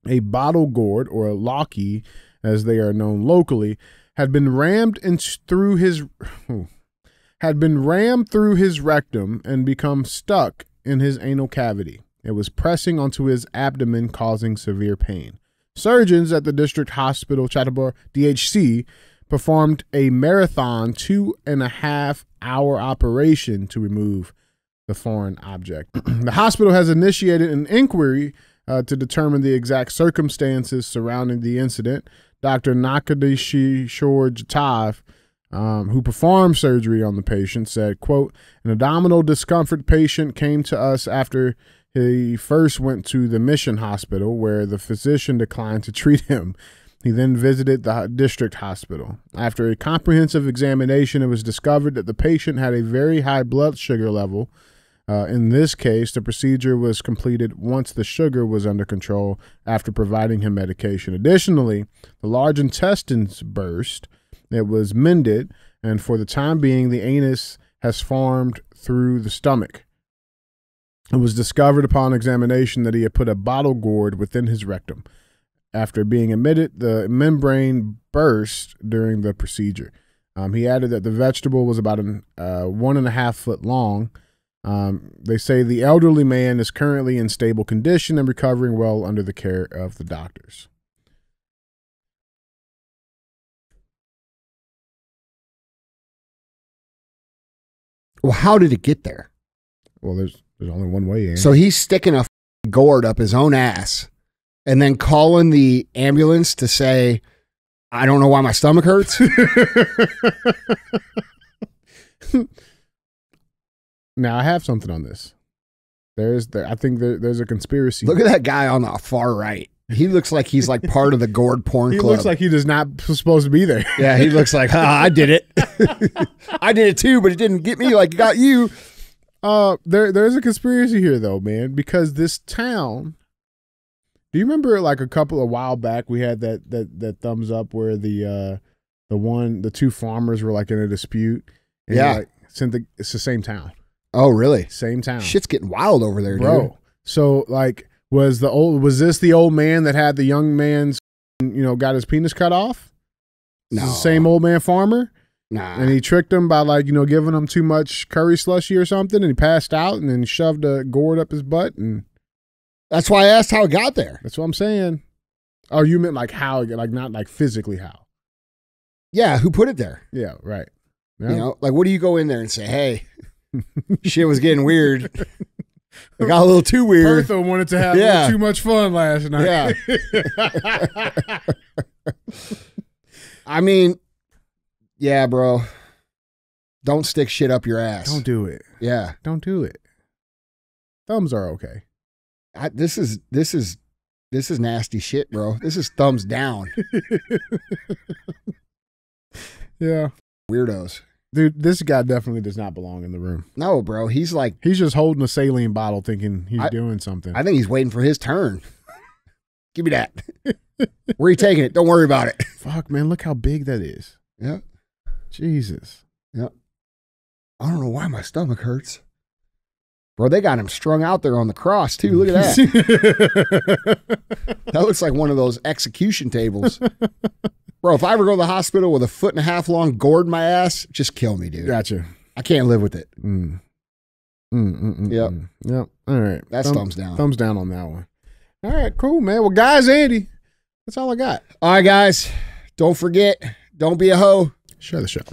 a bottle gourd, or a lauki, as they are known locally, had been rammed in through his had been rammed through his rectum and become stuck in his anal cavity. It was pressing onto his abdomen, causing severe pain. Surgeons at the district hospital, Chhatrapur D H C, performed a marathon two and a half hour operation to remove the foreign object. The hospital has initiated an inquiry uh, to determine the exact circumstances surrounding the incident. Doctor Nakadishi Shorjatav, um, who performed surgery on the patient, said, quote, "An abdominal discomfort patient came to us after he first went to the mission hospital where the physician declined to treat him. He then visited the district hospital. After a comprehensive examination, it was discovered that the patient had a very high blood sugar level. Uh, in this case, the procedure was completed once the sugar was under control after providing him medication. Additionally, the large intestines burst. It was mended, and for the time being, the anus has formed through the stomach. It was discovered upon examination that he had put a bottle gourd within his rectum. After being admitted, the membrane burst during the procedure." Um, he added that the vegetable was about an, uh, one and a half foot long. Um, they say the elderly man is currently in stable condition and recovering well under the care of the doctors. Well, how did it get there? Well, there's there's only one way in. So he's sticking a gourd up his own ass and then calling the ambulance to say, I don't know why my stomach hurts. Now, I have something on this. There's, there, I think there, there's a conspiracy. Look at that guy on the far right. He looks like he's like part of the gourd porn he club. He looks like he does not supposed to be there. Yeah, he looks like, ah, I did it. I did it too, but it didn't get me like it got you. Uh, there, there's a conspiracy here, though, man, because this town... Do you remember, like a couple of while back, we had that that that thumbs up where the uh, the one the two farmers were like in a dispute? And yeah, like, sent the, it's the same town. Oh, really? Same town. Shit's getting wild over there, bro. Dude. So, like, was the old was this the old man that had the young man's, you know, got his penis cut off? No, the same old man farmer. Nah, and he tricked him by like you know giving him too much curry slushy or something, and he passed out, and then shoved a gourd up his butt and. That's why I asked how it got there. That's what I'm saying. Oh, you meant like how, like not like physically how. Yeah, who put it there? Yeah, right. Yeah. You know, like what do you go in there and say, hey, shit was getting weird. It got a little too weird. Bertha wanted to have yeah. too much fun last night. Yeah. I mean, yeah, bro. Don't stick shit up your ass. Don't do it. Yeah. Don't do it. Thumbs are okay. I, this is this is this is nasty shit, bro. This is thumbs down. Yeah, weirdos, dude. This guy definitely does not belong in the room. No, bro. He's like he's just holding a saline bottle, thinking he's I, doing something. I think he's waiting for his turn. Give me that. Where are you taking it? Don't worry about it. Fuck, man. Look how big that is. Yeah. Jesus. Yep. I don't know why my stomach hurts. Bro, they got him strung out there on the cross, too. Look at that. That looks like one of those execution tables. Bro, if I ever go to the hospital with a foot and a half long gourd in my ass, just kill me, dude. Gotcha. I can't live with it. Mm. Mm, mm, mm, yep. Mm. Yep. All right. That's Thumb, thumbs down. Thumbs down on that one. All right, cool, man. Well, guys, Andy, that's all I got. All right, guys. Don't forget, don't be a hoe. Share the show.